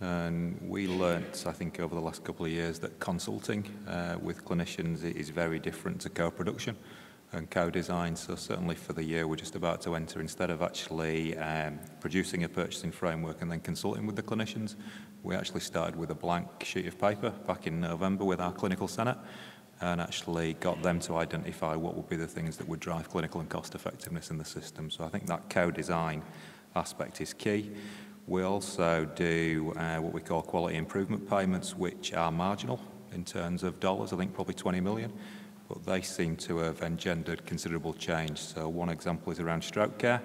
And we learnt, I think, over the last couple of years that consulting with clinicians is very different to co-production and co-design. So certainly for the year we're just about to enter, instead of actually producing a purchasing framework and then consulting with the clinicians, we actually started with a blank sheet of paper back in November with our clinical senate, and actually got them to identify what would be the things that would drive clinical and cost effectiveness in the system. So I think that co-design aspect is key. We also do what we call quality improvement payments, which are marginal in terms of dollars, I think probably 20 million, but they seem to have engendered considerable change. So one example is around stroke care.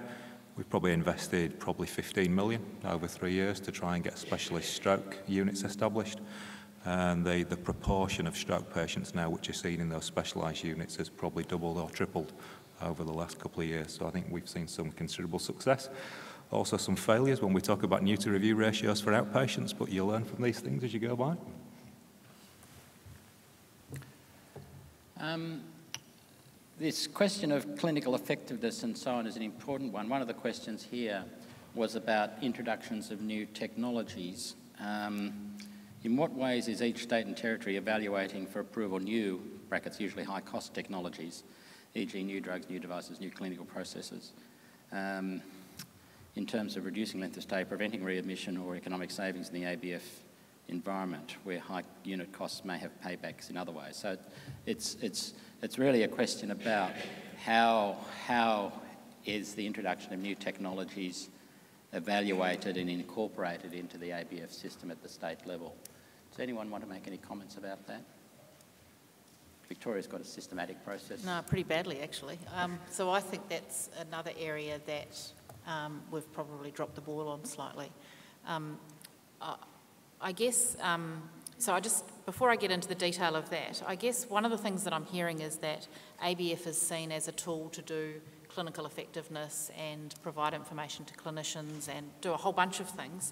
We've probably invested 15 million over 3 years to try and get specialist stroke units established. And the proportion of stroke patients now which are seen in those specialised units has probably doubled or tripled over the last couple of years. So I think we've seen some considerable success. Also some failures when we talk about new to review ratios for outpatients, but you learn from these things as you go by. This question of clinical effectiveness and so on is an important one. One of the questions here was about introductions of new technologies. In what ways is each state and territory evaluating for approval new, brackets, usually high-cost technologies, e.g. new drugs, new devices, new clinical processes, in terms of reducing length of stay, preventing readmission, or economic savings in the ABF environment where high unit costs may have paybacks in other ways? So it's really a question about how is the introduction of new technologies evaluated and incorporated into the ABF system at the state level. Does anyone want to make any comments about that? Victoria's got a systematic process. No, pretty badly, actually. So I think that's another area that we've probably dropped the ball on slightly. I guess, so I just, before I get into the detail of that, I guess one of the things that I'm hearing is that ABF is seen as a tool to do clinical effectiveness and provide information to clinicians and do a whole bunch of things,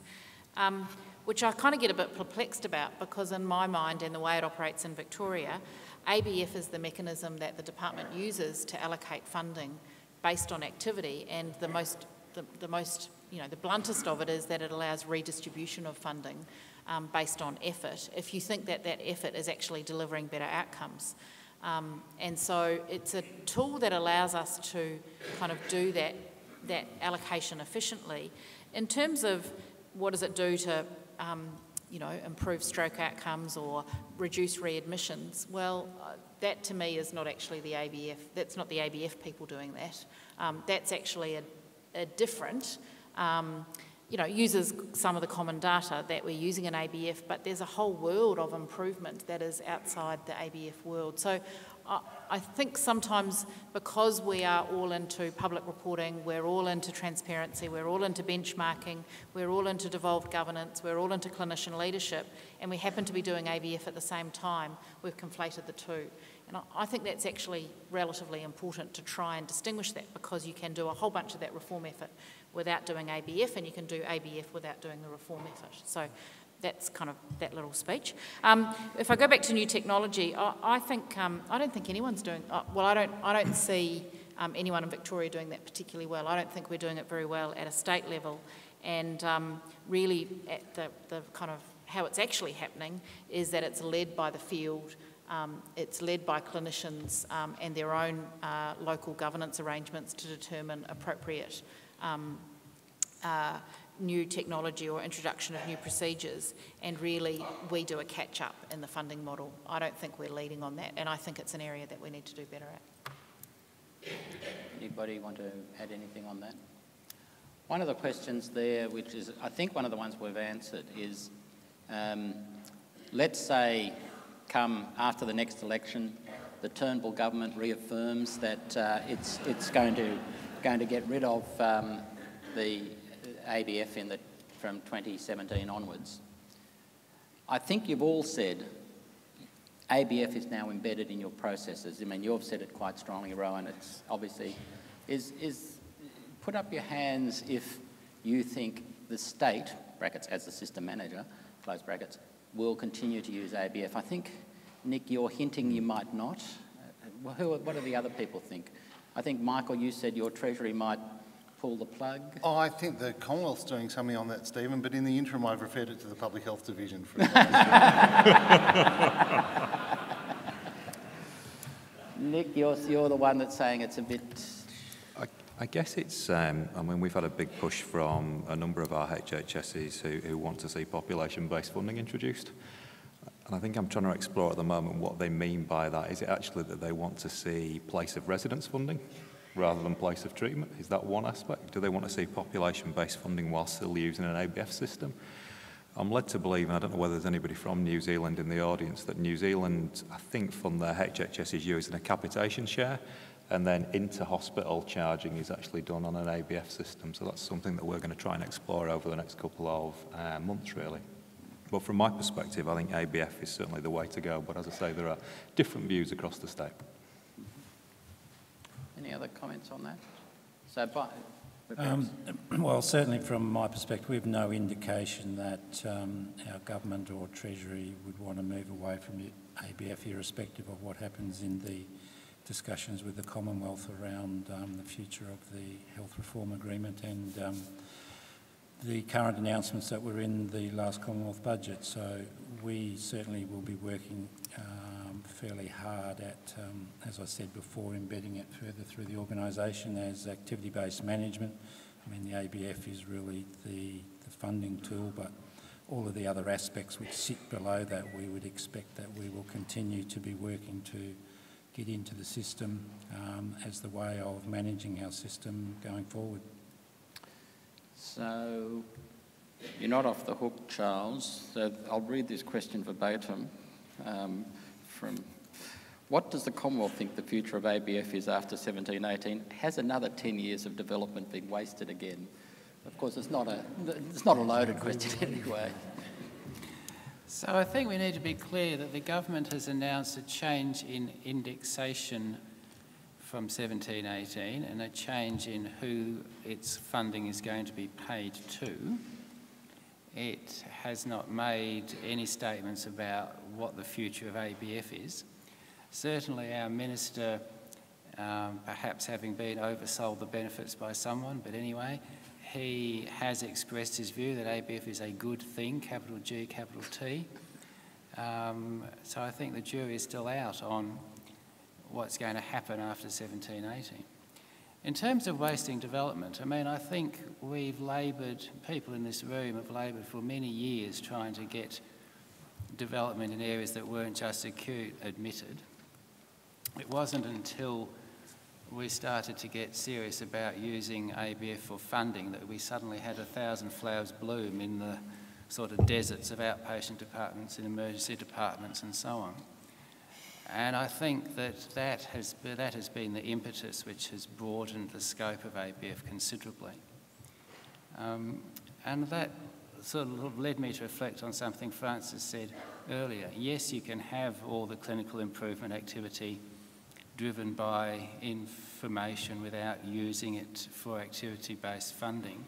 which I kind of get a bit perplexed about, because in my mind and the way it operates in Victoria, ABF is the mechanism that the department uses to allocate funding based on activity, and the most, you know, the bluntest of it is that it allows redistribution of funding based on effort, if you think that that effort is actually delivering better outcomes. And so it's a tool that allows us to kind of do that allocation efficiently. In terms of what does it do to, you know, improve stroke outcomes or reduce readmissions, well, that to me is not actually the ABF. That's not the ABF people doing that. That's actually a different you know, uses some of the common data that we're using in ABF, but there's a whole world of improvement that is outside the ABF world. So I think sometimes because we are all into public reporting, we're all into transparency, we're all into benchmarking, we're all into devolved governance, we're all into clinician leadership, and we happen to be doing ABF at the same time, we've conflated the two. And I think that's actually relatively important to try and distinguish that, because you can do a whole bunch of that reform effort without doing ABF, and you can do ABF without doing the reform effort. So that's kind of that little speech. If I go back to new technology, I think I don't think anyone's doing. Well, I don't see anyone in Victoria doing that particularly well. I don't think we're doing it very well at a state level, and really at the kind of how it's actually happening is that it's led by the field. It's led by clinicians and their own local governance arrangements to determine appropriate new technology or introduction of new procedures, and really we do a catch-up in the funding model. I don't think we're leading on that, and I think it's an area that we need to do better at. Anybody want to add anything on that? One of the questions there, which is I think one of the ones we've answered, is let's say come after the next election, the Turnbull government reaffirms that it's going to get rid of the ABF from 2017 onwards. I think you've all said ABF is now embedded in your processes. I mean, you've said it quite strongly, Rohan. It's obviously is put up your hands if you think the state (brackets as the system manager) close brackets will continue to use ABF. I think, Nick, you're hinting you might not. What do the other people think? I think, Michael, you said your Treasury might pull the plug. Oh, I think the Commonwealth's doing something on that, Stephen, but in the interim I've referred it to the Public Health Division for Nick, you're the one that's saying it's a bit... I guess it's, I mean, we've had a big push from a number of our HHSs who want to see population-based funding introduced. And I think I'm trying to explore at the moment what they mean by that. Is it actually that they want to see place of residence funding rather than place of treatment? Is that one aspect? Do they want to see population-based funding while still using an ABF system? I'm led to believe, and I don't know whether there's anybody from New Zealand in the audience, that New Zealand, I think, from their HHSs using a capitation share, and then inter-hospital charging is actually done on an ABF system. So that's something that we're going to try and explore over the next couple of months, really. But from my perspective, I think ABF is certainly the way to go. But as I say, there are different views across the state. Any other comments on that? So, well, certainly from my perspective, we have no indication that our government or Treasury would want to move away from the ABF, irrespective of what happens in the discussions with the Commonwealth around the future of the Health Reform Agreement and the current announcements that were in the last Commonwealth budget. So we certainly will be working fairly hard at, as I said before, embedding it further through the organisation as activity-based management. I mean, the ABF is really the funding tool, but all of the other aspects which sit below that, we would expect that we will continue to be working to get into the system as the way of managing our system going forward. So, you're not off the hook, Charles. So I'll read this question verbatim. From what does the Commonwealth think the future of ABF is after 1718? Has another 10 years of development been wasted again? Of course, it's not a loaded question anyway. So I think we need to be clear that the government has announced a change in indexation from 1718 and a change in who its funding is going to be paid to. It has not made any statements about what the future of ABF is. Certainly our minister, perhaps having been oversold the benefits by someone, but anyway, he has expressed his view that ABF is a good thing, capital G, capital T. So I think the jury is still out on what's going to happen after 1718. In terms of wasting development, I mean, I think we've laboured, people in this room have laboured for many years trying to get development in areas that weren't just acute admitted. It wasn't until we started to get serious about using ABF for funding, that we suddenly had 1,000 flowers bloom in the sort of deserts of outpatient departments, in emergency departments and so on. And I think that that has been the impetus which has broadened the scope of ABF considerably. And that sort of led me to reflect on something Frances said earlier. Yes, you can have all the clinical improvement activity driven by information without using it for activity-based funding.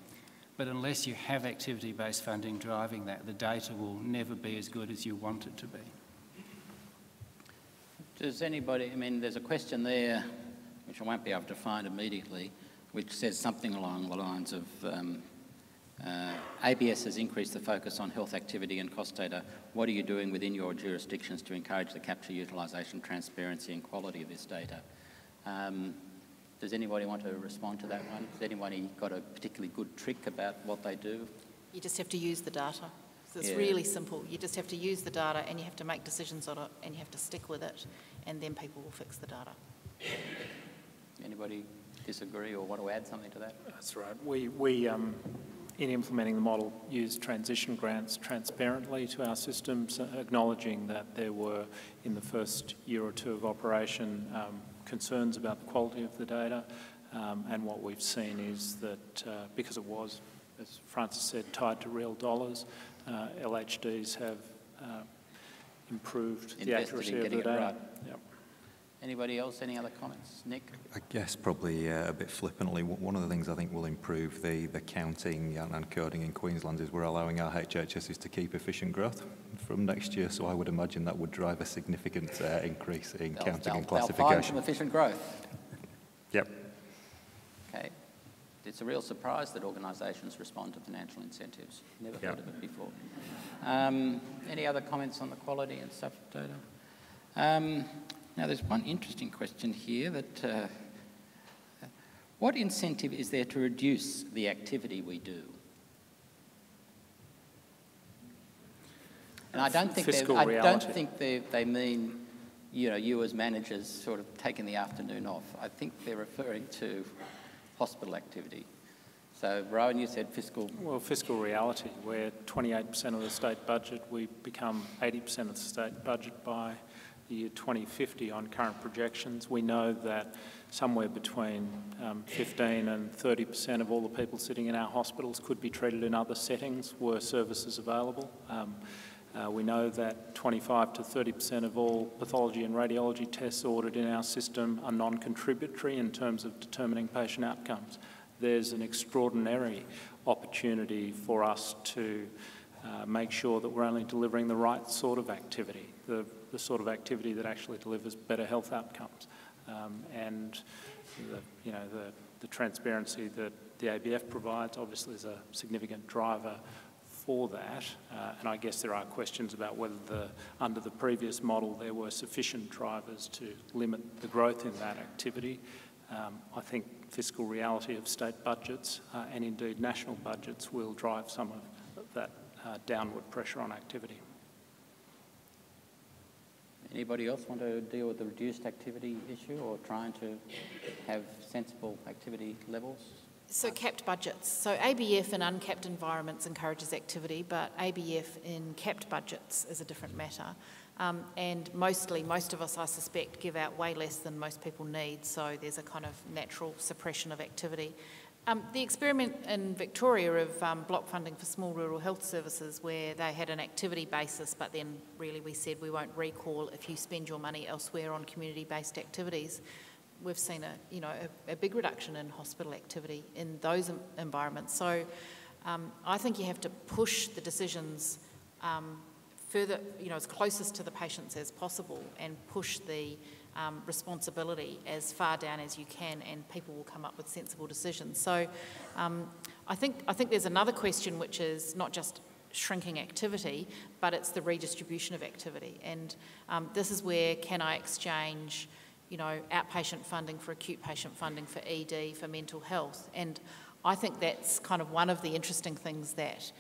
But unless you have activity-based funding driving that, the data will never be as good as you want it to be. Does anybody, I mean, there's a question there, which I won't be able to find immediately, which says something along the lines of ABS has increased the focus on health activity and cost data. What are you doing within your jurisdictions to encourage the capture, utilisation, transparency and quality of this data? Does anybody want to respond to that one? Has anybody got a particularly good trick about what they do? You just have to use the data. So it's really simple. You just have to use the data and you have to make decisions on it and you have to stick with it, and then people will fix the data. Anybody disagree or want to add something to that? That's right. We in implementing the model, used transition grants transparently to our systems, acknowledging that there were, in the first year or two of operation, concerns about the quality of the data, and what we've seen is that because it was, as Frances said, tied to real dollars, LHDs have improved the accuracy of the data. Right. Yep. Anybody else? Any other comments? Nick? I guess probably a bit flippantly, one of the things I think will improve the counting and coding in Queensland is we're allowing our HHSs to keep efficient growth from next year, so I would imagine that would drive a significant increase in counting and classification. Efficient growth. Yep. Okay. It's a real surprise that organisations respond to financial incentives. Never heard of it before. Any other comments on the quality and stuff of data? Now, there's one interesting question here that, what incentive is there to reduce the activity we do? And I don't think they mean, you know, you as managers sort of taking the afternoon off. I think they're referring to hospital activity. So, Rohan, you said fiscal... Well, fiscal reality. We're 28% of the state budget. We become 80% of the state budget by the year 2050 on current projections. We know that somewhere between 15 and 30% of all the people sitting in our hospitals could be treated in other settings were services available. We know that 25 to 30% of all pathology and radiology tests ordered in our system are non-contributory in terms of determining patient outcomes. There's an extraordinary opportunity for us to make sure that we're only delivering the right sort of activity, the sort of activity that actually delivers better health outcomes, and the transparency that the ABF provides obviously is a significant driver for that. And I guess there are questions about whether under the previous model there were sufficient drivers to limit the growth in that activity. I think fiscal reality of state budgets and indeed national budgets will drive some of that downward pressure on activity. Anybody else want to deal with the reduced activity issue or trying to have sensible activity levels? So capped budgets. So ABF in uncapped environments encourages activity, but ABF in capped budgets is a different matter. And most of us, I suspect, give out way less than most people need, so there's a kind of natural suppression of activity. The experiment in Victoria of block funding for small rural health services, where they had an activity basis, but then really we said we won't recall if you spend your money elsewhere on community-based activities. We've seen a big reduction in hospital activity in those environments. So I think you have to push the decisions further, as closest to the patients as possible, and push the responsibility as far down as you can, and people will come up with sensible decisions. So I think there's another question, which is not just shrinking activity, but it's the redistribution of activity. And this is where, can I exchange, outpatient funding for acute patient funding for ED, for mental health? And I think that's kind of one of the interesting things that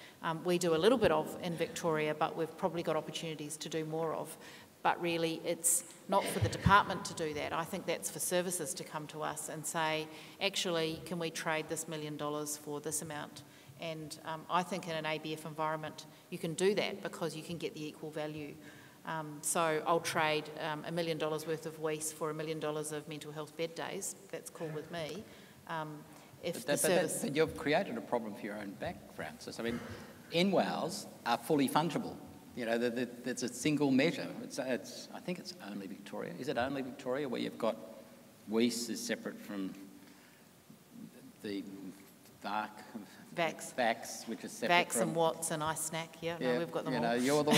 we do a little bit of in Victoria, but we've probably got opportunities to do more of. but really it's not for the department to do that. I think that's for services to come to us and say, actually, can we trade this $1 million for this amount? And I think in an ABF environment, you can do that because you can get the equal value. So I'll trade $1 million worth of WEES for $1 million of mental health bed days. That's cool with me. But you've created a problem for your own back, Frances. I mean, NWOWs are fully fungible. You know, that's a single measure. I think it's only Victoria. Is it only Victoria where you've got WEES is separate from the VACs, which is separate from... VACs and Watts and iSnack, yeah, no, we've got them all. You're the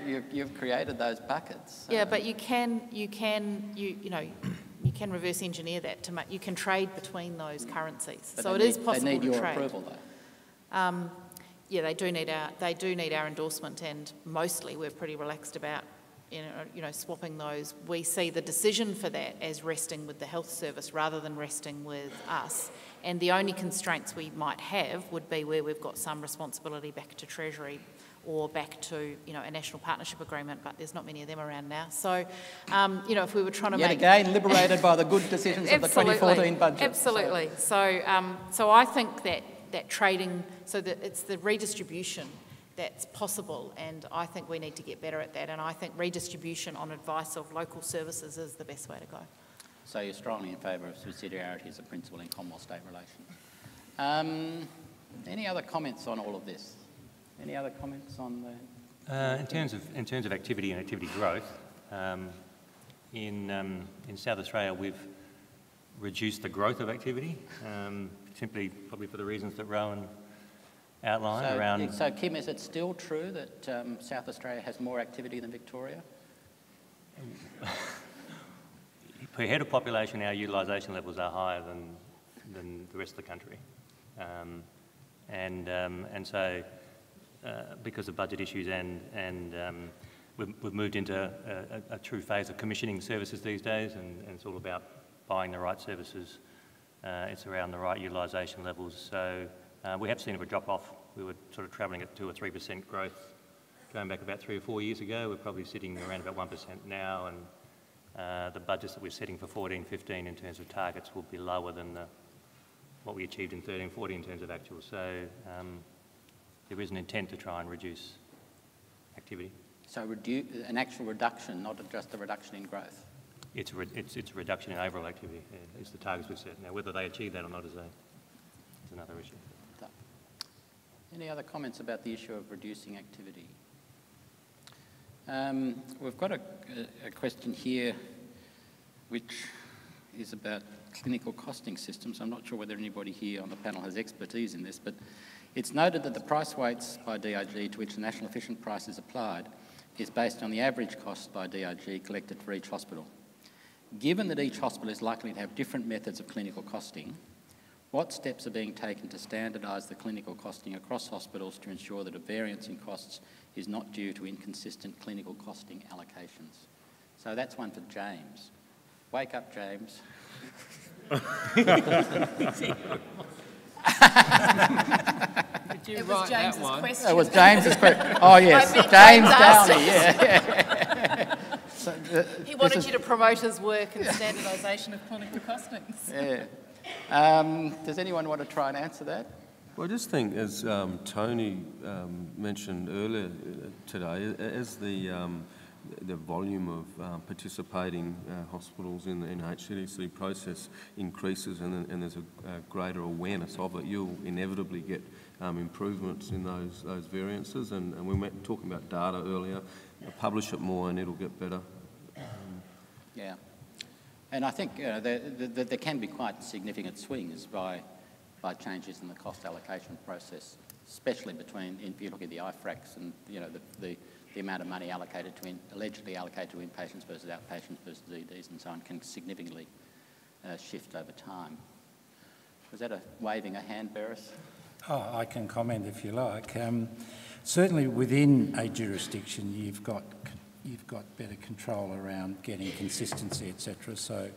way, you've created those buckets. So. Yeah, but you can reverse engineer that to make, you can trade between those currencies. But so it is possible to trade. They need your approval though. Yeah, they do need our endorsement, and mostly we're pretty relaxed about swapping those. We see the decision for that as resting with the health service rather than resting with us. And the only constraints we might have would be where we've got some responsibility back to Treasury or back to, a national partnership agreement, but there's not many of them around now. So, if we were trying to make... Yet again, liberated by the good decisions of the 2014 budget. Absolutely. So I think that trading... So that it's the redistribution that's possible, and I think we need to get better at that, and I think redistribution on advice of local services is the best way to go. So you're strongly in favour of subsidiarity as a principle in Commonwealth state relations. Any other comments on all of this? Any other comments on the... in terms of activity and activity growth, in South Australia we've reduced the growth of activity, simply probably for the reasons that Rohan outline around... So, Kim, is it still true that South Australia has more activity than Victoria? Per head of population, our utilisation levels are higher than the rest of the country. And so, because of budget issues and we've moved into a true phase of commissioning services these days, and it's all about buying the right services. It's around the right utilisation levels. So... we have seen a drop off. We were sort of travelling at 2 or 3% growth going back about 3 or 4 years ago. We're probably sitting around about 1% now, and the budgets that we're setting for 14-15 in terms of targets will be lower than what we achieved in 13-14 in terms of actual. So there is an intent to try and reduce activity. So an actual reduction, not just a reduction in growth? It's a reduction in overall activity. It's the targets we've set. Now, whether they achieve that or not is another issue. Any other comments about the issue of reducing activity? We've got a question here which is about clinical costing systems. I'm not sure whether anybody here on the panel has expertise in this, but it's noted that the price weights by DRG to which the National Efficient Price is applied is based on the average cost by DRG collected for each hospital. Given that each hospital is likely to have different methods of clinical costing, what steps are being taken to standardise the clinical costing across hospitals to ensure that a variance in costs is not due to inconsistent clinical costing allocations? So that's one for James. Wake up, James. It was James's question. It was James's question. Oh, yes. James Downey, yeah. So he wanted you to promote his work in standardisation of clinical costings. Yeah. Does anyone want to try and answer that? Well, I just think, as Tony mentioned earlier today, as the volume of participating hospitals in the HCDC process increases and there's a greater awareness of it, you'll inevitably get improvements in those variances. And we were talking about data earlier. Publish it more and it'll get better. Yeah. And I think there can be quite significant swings by changes in the cost allocation process, especially between, if you look at the IFRACs and the amount of money allocated to allegedly allocated to inpatients versus outpatients versus EDs and so on can significantly shift over time. Was that a waving a hand, Beres? Oh, I can comment if you like. Certainly within a jurisdiction, you've got better control around getting consistency, etc. So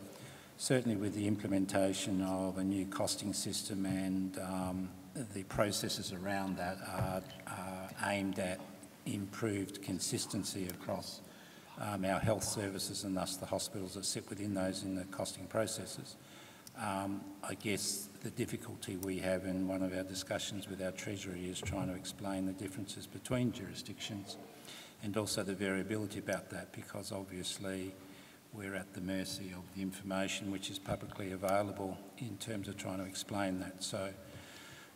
certainly with the implementation of a new costing system and the processes around that are aimed at improved consistency across our health services and thus the hospitals that sit within those in the costing processes. I guess the difficulty we have in one of our discussions with our Treasury is trying to explain the differences between jurisdictions and also the variability about that, because obviously we're at the mercy of the information which is publicly available in terms of trying to explain that. So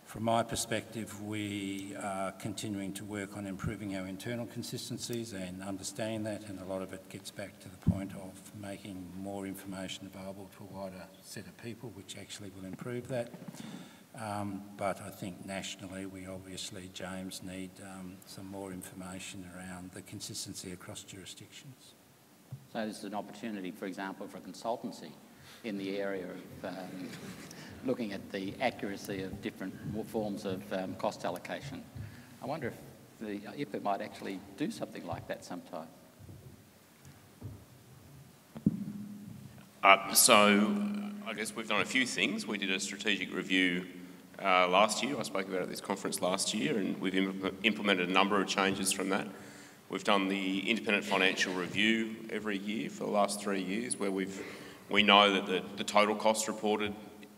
from my perspective, we are continuing to work on improving our internal consistencies and understanding that, and a lot of it gets back to the point of making more information available to a wider set of people, which actually will improve that. But I think nationally, we obviously, James, need some more information around the consistency across jurisdictions. So this is an opportunity, for example, for a consultancy in the area of looking at the accuracy of different forms of cost allocation. I wonder if the IHPA might actually do something like that sometime. So I guess we've done a few things. We did a strategic review last year. I spoke about it at this conference last year, and we've implemented a number of changes from that. We've done the independent financial review every year for the last 3 years, where we know that the total cost reported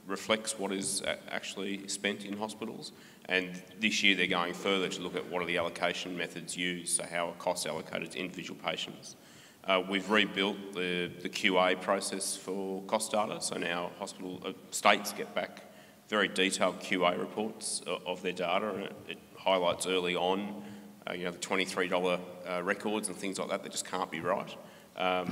reflects what is actually spent in hospitals. And this year they're going further to look at what are the allocation methods used, so how are costs allocated to individual patients. We've rebuilt the QA process for cost data, so now hospital states get back very detailed QA reports of their data, and it highlights early on you know, the $23 records and things like that that just can't be right.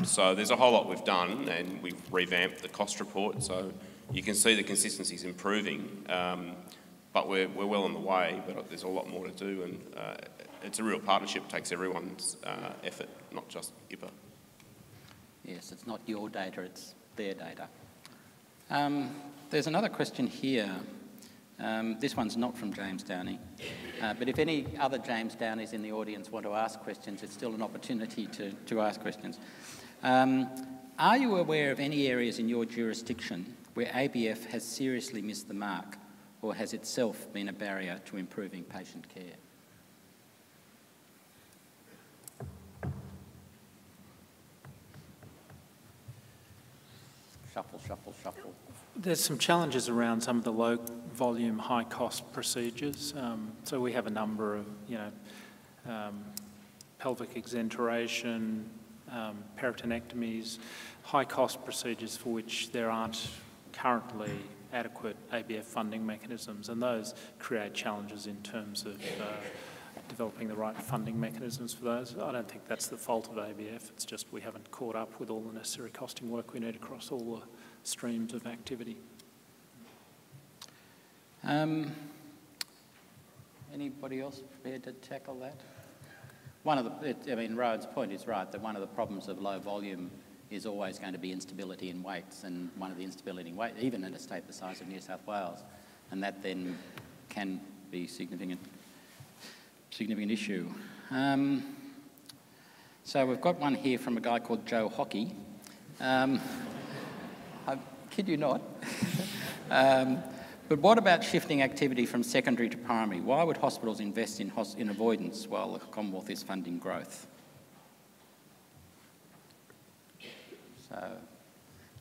So there's a whole lot we've done, and we've revamped the cost report, so you can see the consistency is improving, but we're well on the way, but there's a lot more to do, and it's a real partnership. It takes everyone's effort, not just IHPA. Yes, it's not your data, it's their data. There's another question here. This one's not from James Downey, but if any other James Downeys in the audience want to ask questions, it's still an opportunity to ask questions. Are you aware of any areas in your jurisdiction where ABF has seriously missed the mark or has itself been a barrier to improving patient care? Shuffle, shuffle, shuffle. There's some challenges around some of the low volume, high cost procedures. So we have a number of, you know, pelvic exenteration, peritonectomies, high cost procedures for which there aren't currently adequate ABF funding mechanisms, and those create challenges in terms of developing the right funding mechanisms for those. I don't think that's the fault of ABF, it's just we haven't caught up with all the necessary costing work we need across all the streams of activity. Anybody else prepared to tackle that? One of the, I mean, Rowan's point is right, that one of the problems of low volume is always going to be instability in weights, and one of the instability in weight, even in a state the size of New South Wales, and that then can be significant issue. So we've got one here from a guy called Joe Hockey. I kid you not. But what about shifting activity from secondary to primary? Why would hospitals invest in avoidance while the Commonwealth is funding growth? So,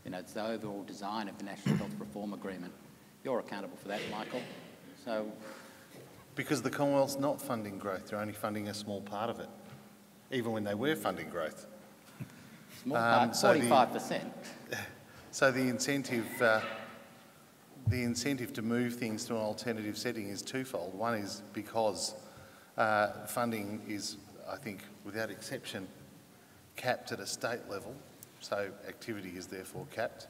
you know, it's the overall design of the National Health Reform Agreement. You're accountable for that, Michael. So, because the Commonwealth's not funding growth, they're only funding a small part of it, even when they were funding growth. Small part, 45%. So the incentive to move things to an alternative setting is twofold. One is because funding is, I think, without exception, capped at a state level. So activity is therefore capped.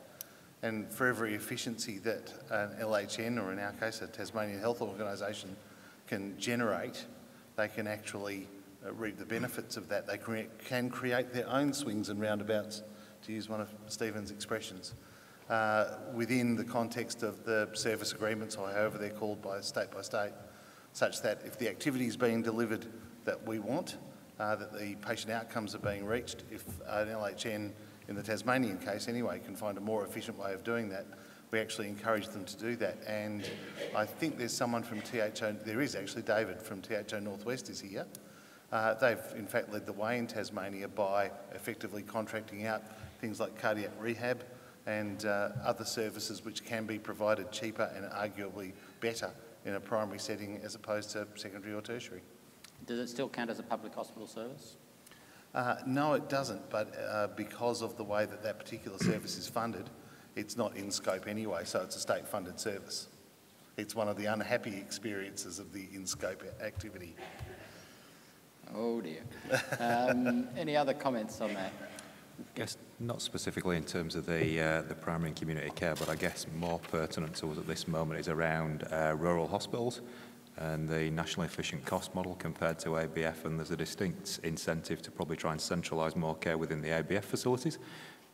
And for every efficiency that an LHN, or in our case a Tasmanian Health Organisation, can generate, they can actually reap the benefits of that. They can create their own swings and roundabouts, to use one of Stephen's expressions, within the context of the service agreements, or however they're called by state, such that if the activity is being delivered that we want, that the patient outcomes are being reached, if an LHN, in the Tasmanian case anyway, can find a more efficient way of doing that, we actually encourage them to do that. And I think there's someone from THO, there is actually David from THO Northwest is here, They've in fact led the way in Tasmania by effectively contracting out things like cardiac rehab and other services which can be provided cheaper and arguably better in a primary setting as opposed to secondary or tertiary. Does it still count as a public hospital service? No, it doesn't, but because of the way that that particular service is funded, it's not in scope anyway, so it's a state-funded service. It's one of the unhappy experiences of the in-scope activity. Oh dear. Any other comments on that? I guess not specifically in terms of the primary and community care, but I guess more pertinent to us at this moment is around rural hospitals and the national efficient cost model compared to ABF, and there's a distinct incentive to probably try and centralise more care within the ABF facilities,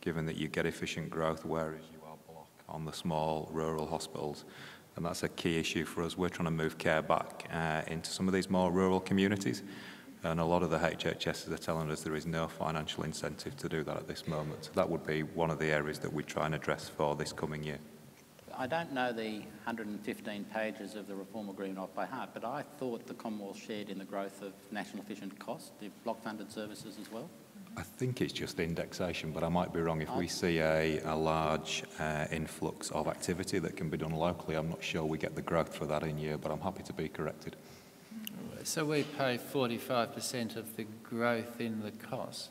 given that you get efficient growth whereas you are blocked on the small rural hospitals. And that's a key issue for us. We're trying to move care back into some of these more rural communities. And a lot of the HHSs are telling us there is no financial incentive to do that at this moment. So that would be one of the areas that we try and address for this coming year. I don't know the 115 pages of the reform agreement off by heart, but I thought the Commonwealth shared in the growth of national efficient cost, the block-funded services as well. I think it's just indexation, but I might be wrong. If we see a large influx of activity that can be done locally, I'm not sure we get the growth for that in year, but I'm happy to be corrected. So we pay 45% of the growth in the cost,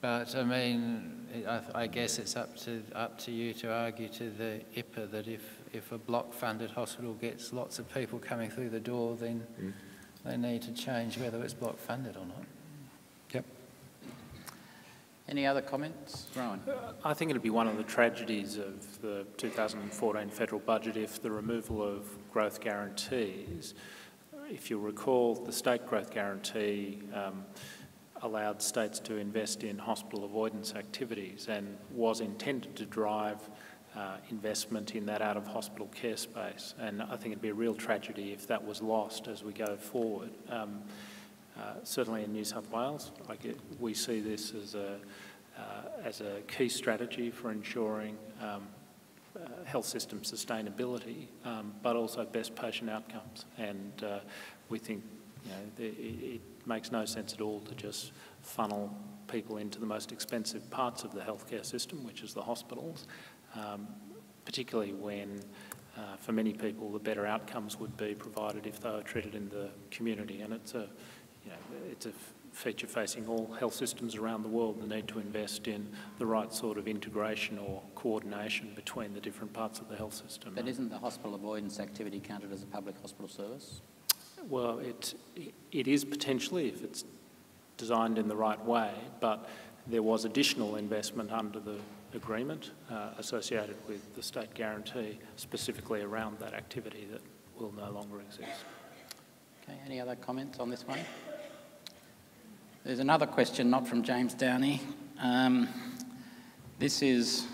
but I mean, I guess it's up to you to argue to the IHPA that if a block-funded hospital gets lots of people coming through the door, then they need to change whether it's block-funded or not. Yep. Any other comments, Rohan? I think it would be one of the tragedies of the 2014 federal budget if the removal of growth guarantees. If you recall, the state growth guarantee allowed states to invest in hospital avoidance activities and was intended to drive investment in that out-of-hospital care space. And I think it'd be a real tragedy if that was lost as we go forward. Certainly in New South Wales, we see this as a key strategy for ensuring health system sustainability, but also best patient outcomes. And we think, you know, it makes no sense at all to just funnel people into the most expensive parts of the healthcare system, which is the hospitals, particularly when, for many people, the better outcomes would be provided if they were treated in the community. And it's a, you know, it's a feature facing all health systems around the world, the need to invest in the right sort of integration or coordination between the different parts of the health system. But isn't the hospital avoidance activity counted as a public hospital service? Well, it is potentially if it's designed in the right way, but there was additional investment under the agreement associated with the state guarantee specifically around that activity that will no longer exist. Okay, any other comments on this one? There's another question, not from James Downey. This is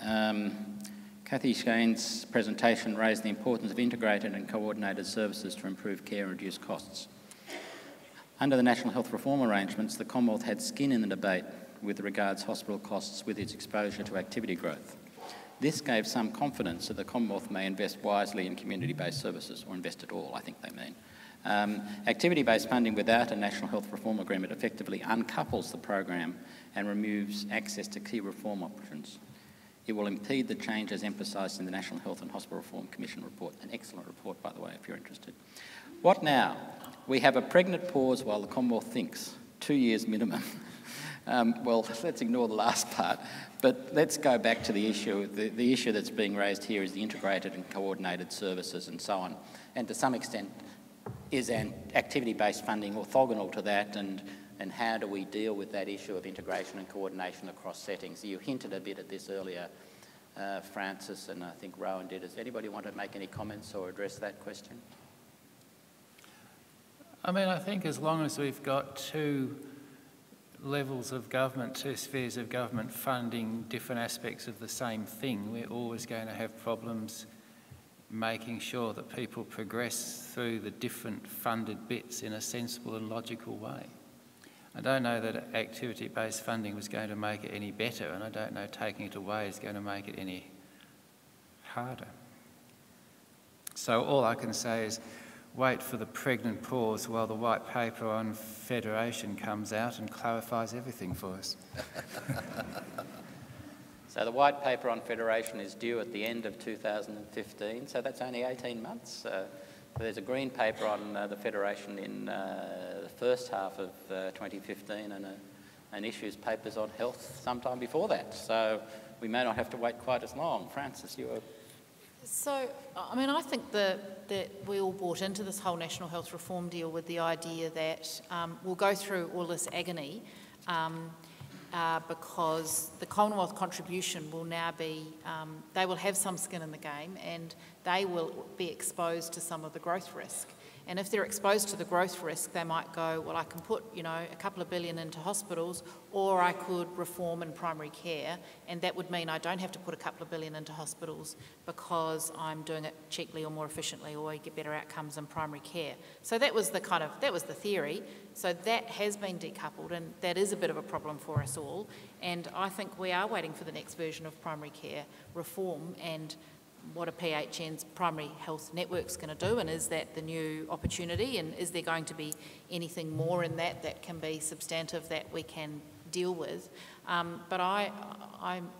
Cathy Shane's presentation raised the importance of integrated and coordinated services to improve care and reduce costs. Under the National Health Reform arrangements, the Commonwealth had skin in the debate with regards hospital costs with its exposure to activity growth. This gave some confidence that the Commonwealth may invest wisely in community-based services, or invest at all, I think they mean. Activity-based funding without a National Health Reform Agreement effectively uncouples the program and removes access to key reform options. It will impede the changes emphasised in the National Health and Hospital Reform Commission report, an excellent report, by the way, if you're interested. What now? We have a pregnant pause while the Commonwealth thinks, 2 years minimum. Well, let's ignore the last part, but let's go back to the issue. The issue that's being raised here is the integrated and coordinated services and so on, and to some extent, is an activity-based funding orthogonal to that, and how do we deal with that issue of integration and coordination across settings? You hinted a bit at this earlier, Frances, and I think Rohan did. Does anybody want to make any comments or address that question? I mean, I think as long as we've got two levels of government, two spheres of government funding different aspects of the same thing, we're always going to have problems making sure that people progress through the different funded bits in a sensible and logical way. I don't know that activity-based funding was going to make it any better, and I don't know taking it away is going to make it any harder. So all I can say is wait for the pregnant pause while the white paper on federation comes out and clarifies everything for us. So the white paper on federation is due at the end of 2015, so that's only 18 months. There's a green paper on the federation in the first half of 2015 and an issues papers on health sometime before that. So we may not have to wait quite as long. Frances, you were... So, I mean, I think that we all bought into this whole National Health Reform deal with the idea that we'll go through all this agony because the Commonwealth contribution will now be, they will have some skin in the game and they will be exposed to some of the growth risk. And if they're exposed to the growth risk, they might go, well, I can put, you know, a couple of billion into hospitals, or I could reform in primary care, and that would mean I don't have to put a couple of billion into hospitals because I'm doing it cheaply or more efficiently, or I get better outcomes in primary care. So that was the kind of, that was the theory. So that has been decoupled, and that is a bit of a problem for us all. And I think we are waiting for the next version of primary care reform and what a PHN's primary health network's going to do, and is that the new opportunity, and is there going to be anything more in that that can be substantive that we can deal with? But I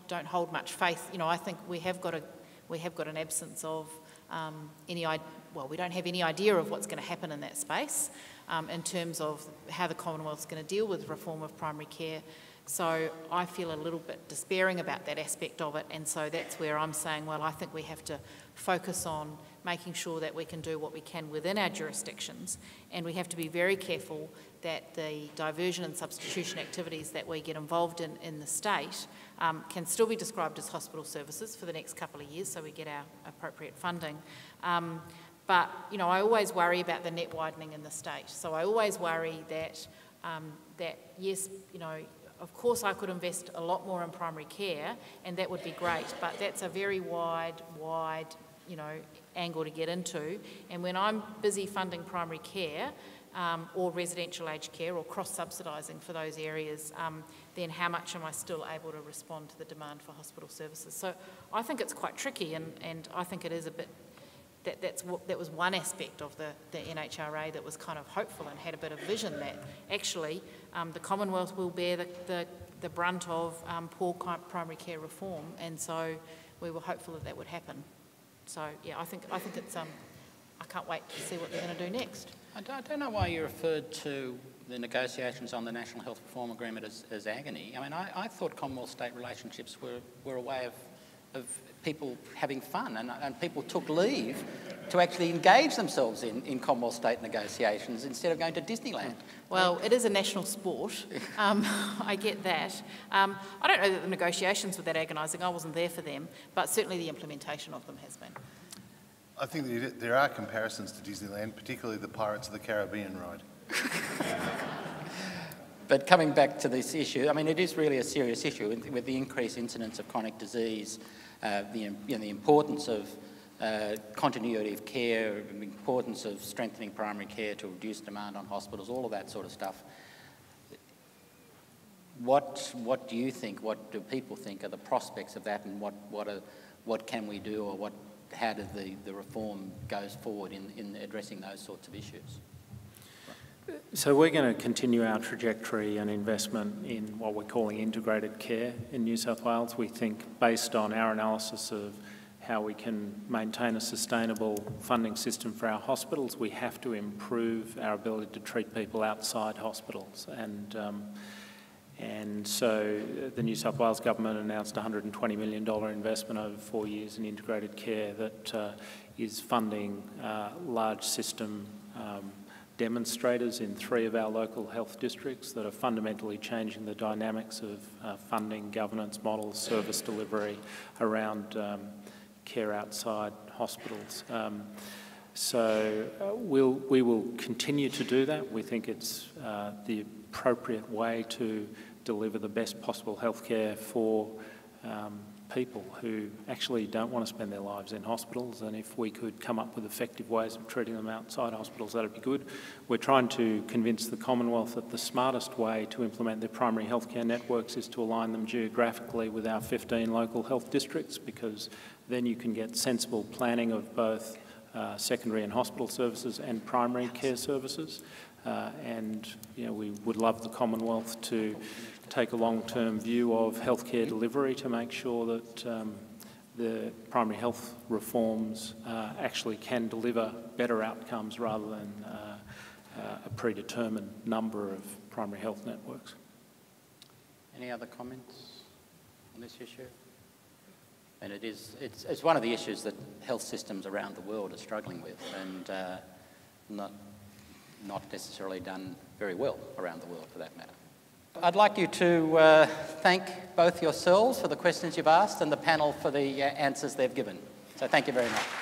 don't hold much faith. You know, I think we have got an absence of any idea. Well, we don't have any idea of what's going to happen in that space in terms of how the Commonwealth's going to deal with reform of primary care. So I feel a little bit despairing about that aspect of it, and so that's where I'm saying, well, I think we have to focus on making sure that we can do what we can within our jurisdictions, and we have to be very careful that the diversion and substitution activities that we get involved in the state can still be described as hospital services for the next couple of years, so we get our appropriate funding. But, you know, I always worry about the net widening in the state. So I always worry that, yes, you know, of course I could invest a lot more in primary care and that would be great, but that's a very wide, you know, angle to get into. And when I'm busy funding primary care or residential aged care or cross-subsidising for those areas, then how much am I still able to respond to the demand for hospital services? So I think it's quite tricky, and I think it is a bit... That was one aspect of the NHRA that was kind of hopeful and had a bit of vision that actually the Commonwealth will bear the brunt of poor primary care reform, and so we were hopeful that that would happen. So yeah, I think it's I can't wait to see what they're going to do next. I don't know why you referred to the negotiations on the National Health Reform Agreement as agony. I mean, I thought Commonwealth-state relationships were a way of people having fun, and people took leave to actually engage themselves in Commonwealth state negotiations instead of going to Disneyland. Well, it is a national sport. I get that. I don't know that the negotiations were that agonising. I wasn't there for them, but certainly the implementation of them has been. I think there are comparisons to Disneyland, particularly the Pirates of the Caribbean ride. But coming back to this issue, I mean, it is really a serious issue with the increased incidence of chronic disease, the importance of continuity of care, the importance of strengthening primary care to reduce demand on hospitals, all of that sort of stuff. What do you think, what do people think are the prospects of that, and what can we do, or how do the reform goes forward in addressing those sorts of issues? So we're going to continue our trajectory and investment in what we're calling integrated care in New South Wales. We think, based on our analysis of how we can maintain a sustainable funding system for our hospitals, we have to improve our ability to treat people outside hospitals. And so the New South Wales government announced a $120 million investment over 4 years in integrated care that is funding large system demonstrators in 3 of our local health districts that are fundamentally changing the dynamics of funding, governance models, service delivery around care outside hospitals. So we will continue to do that. We think it's the appropriate way to deliver the best possible healthcare for people who actually don't want to spend their lives in hospitals, and if we could come up with effective ways of treating them outside hospitals, that would be good. We're trying to convince the Commonwealth that the smartest way to implement their primary healthcare networks is to align them geographically with our 15 local health districts, because then you can get sensible planning of both secondary and hospital services and primary care services. And you know, we would love the Commonwealth to take a long-term view of healthcare delivery to make sure that the primary health reforms actually can deliver better outcomes rather than a predetermined number of primary health networks. Any other comments on this issue? And it is, it's one of the issues that health systems around the world are struggling with, and not necessarily done very well around the world for that matter. I'd like you to thank both yourselves for the questions you've asked and the panel for the answers they've given. So thank you very much.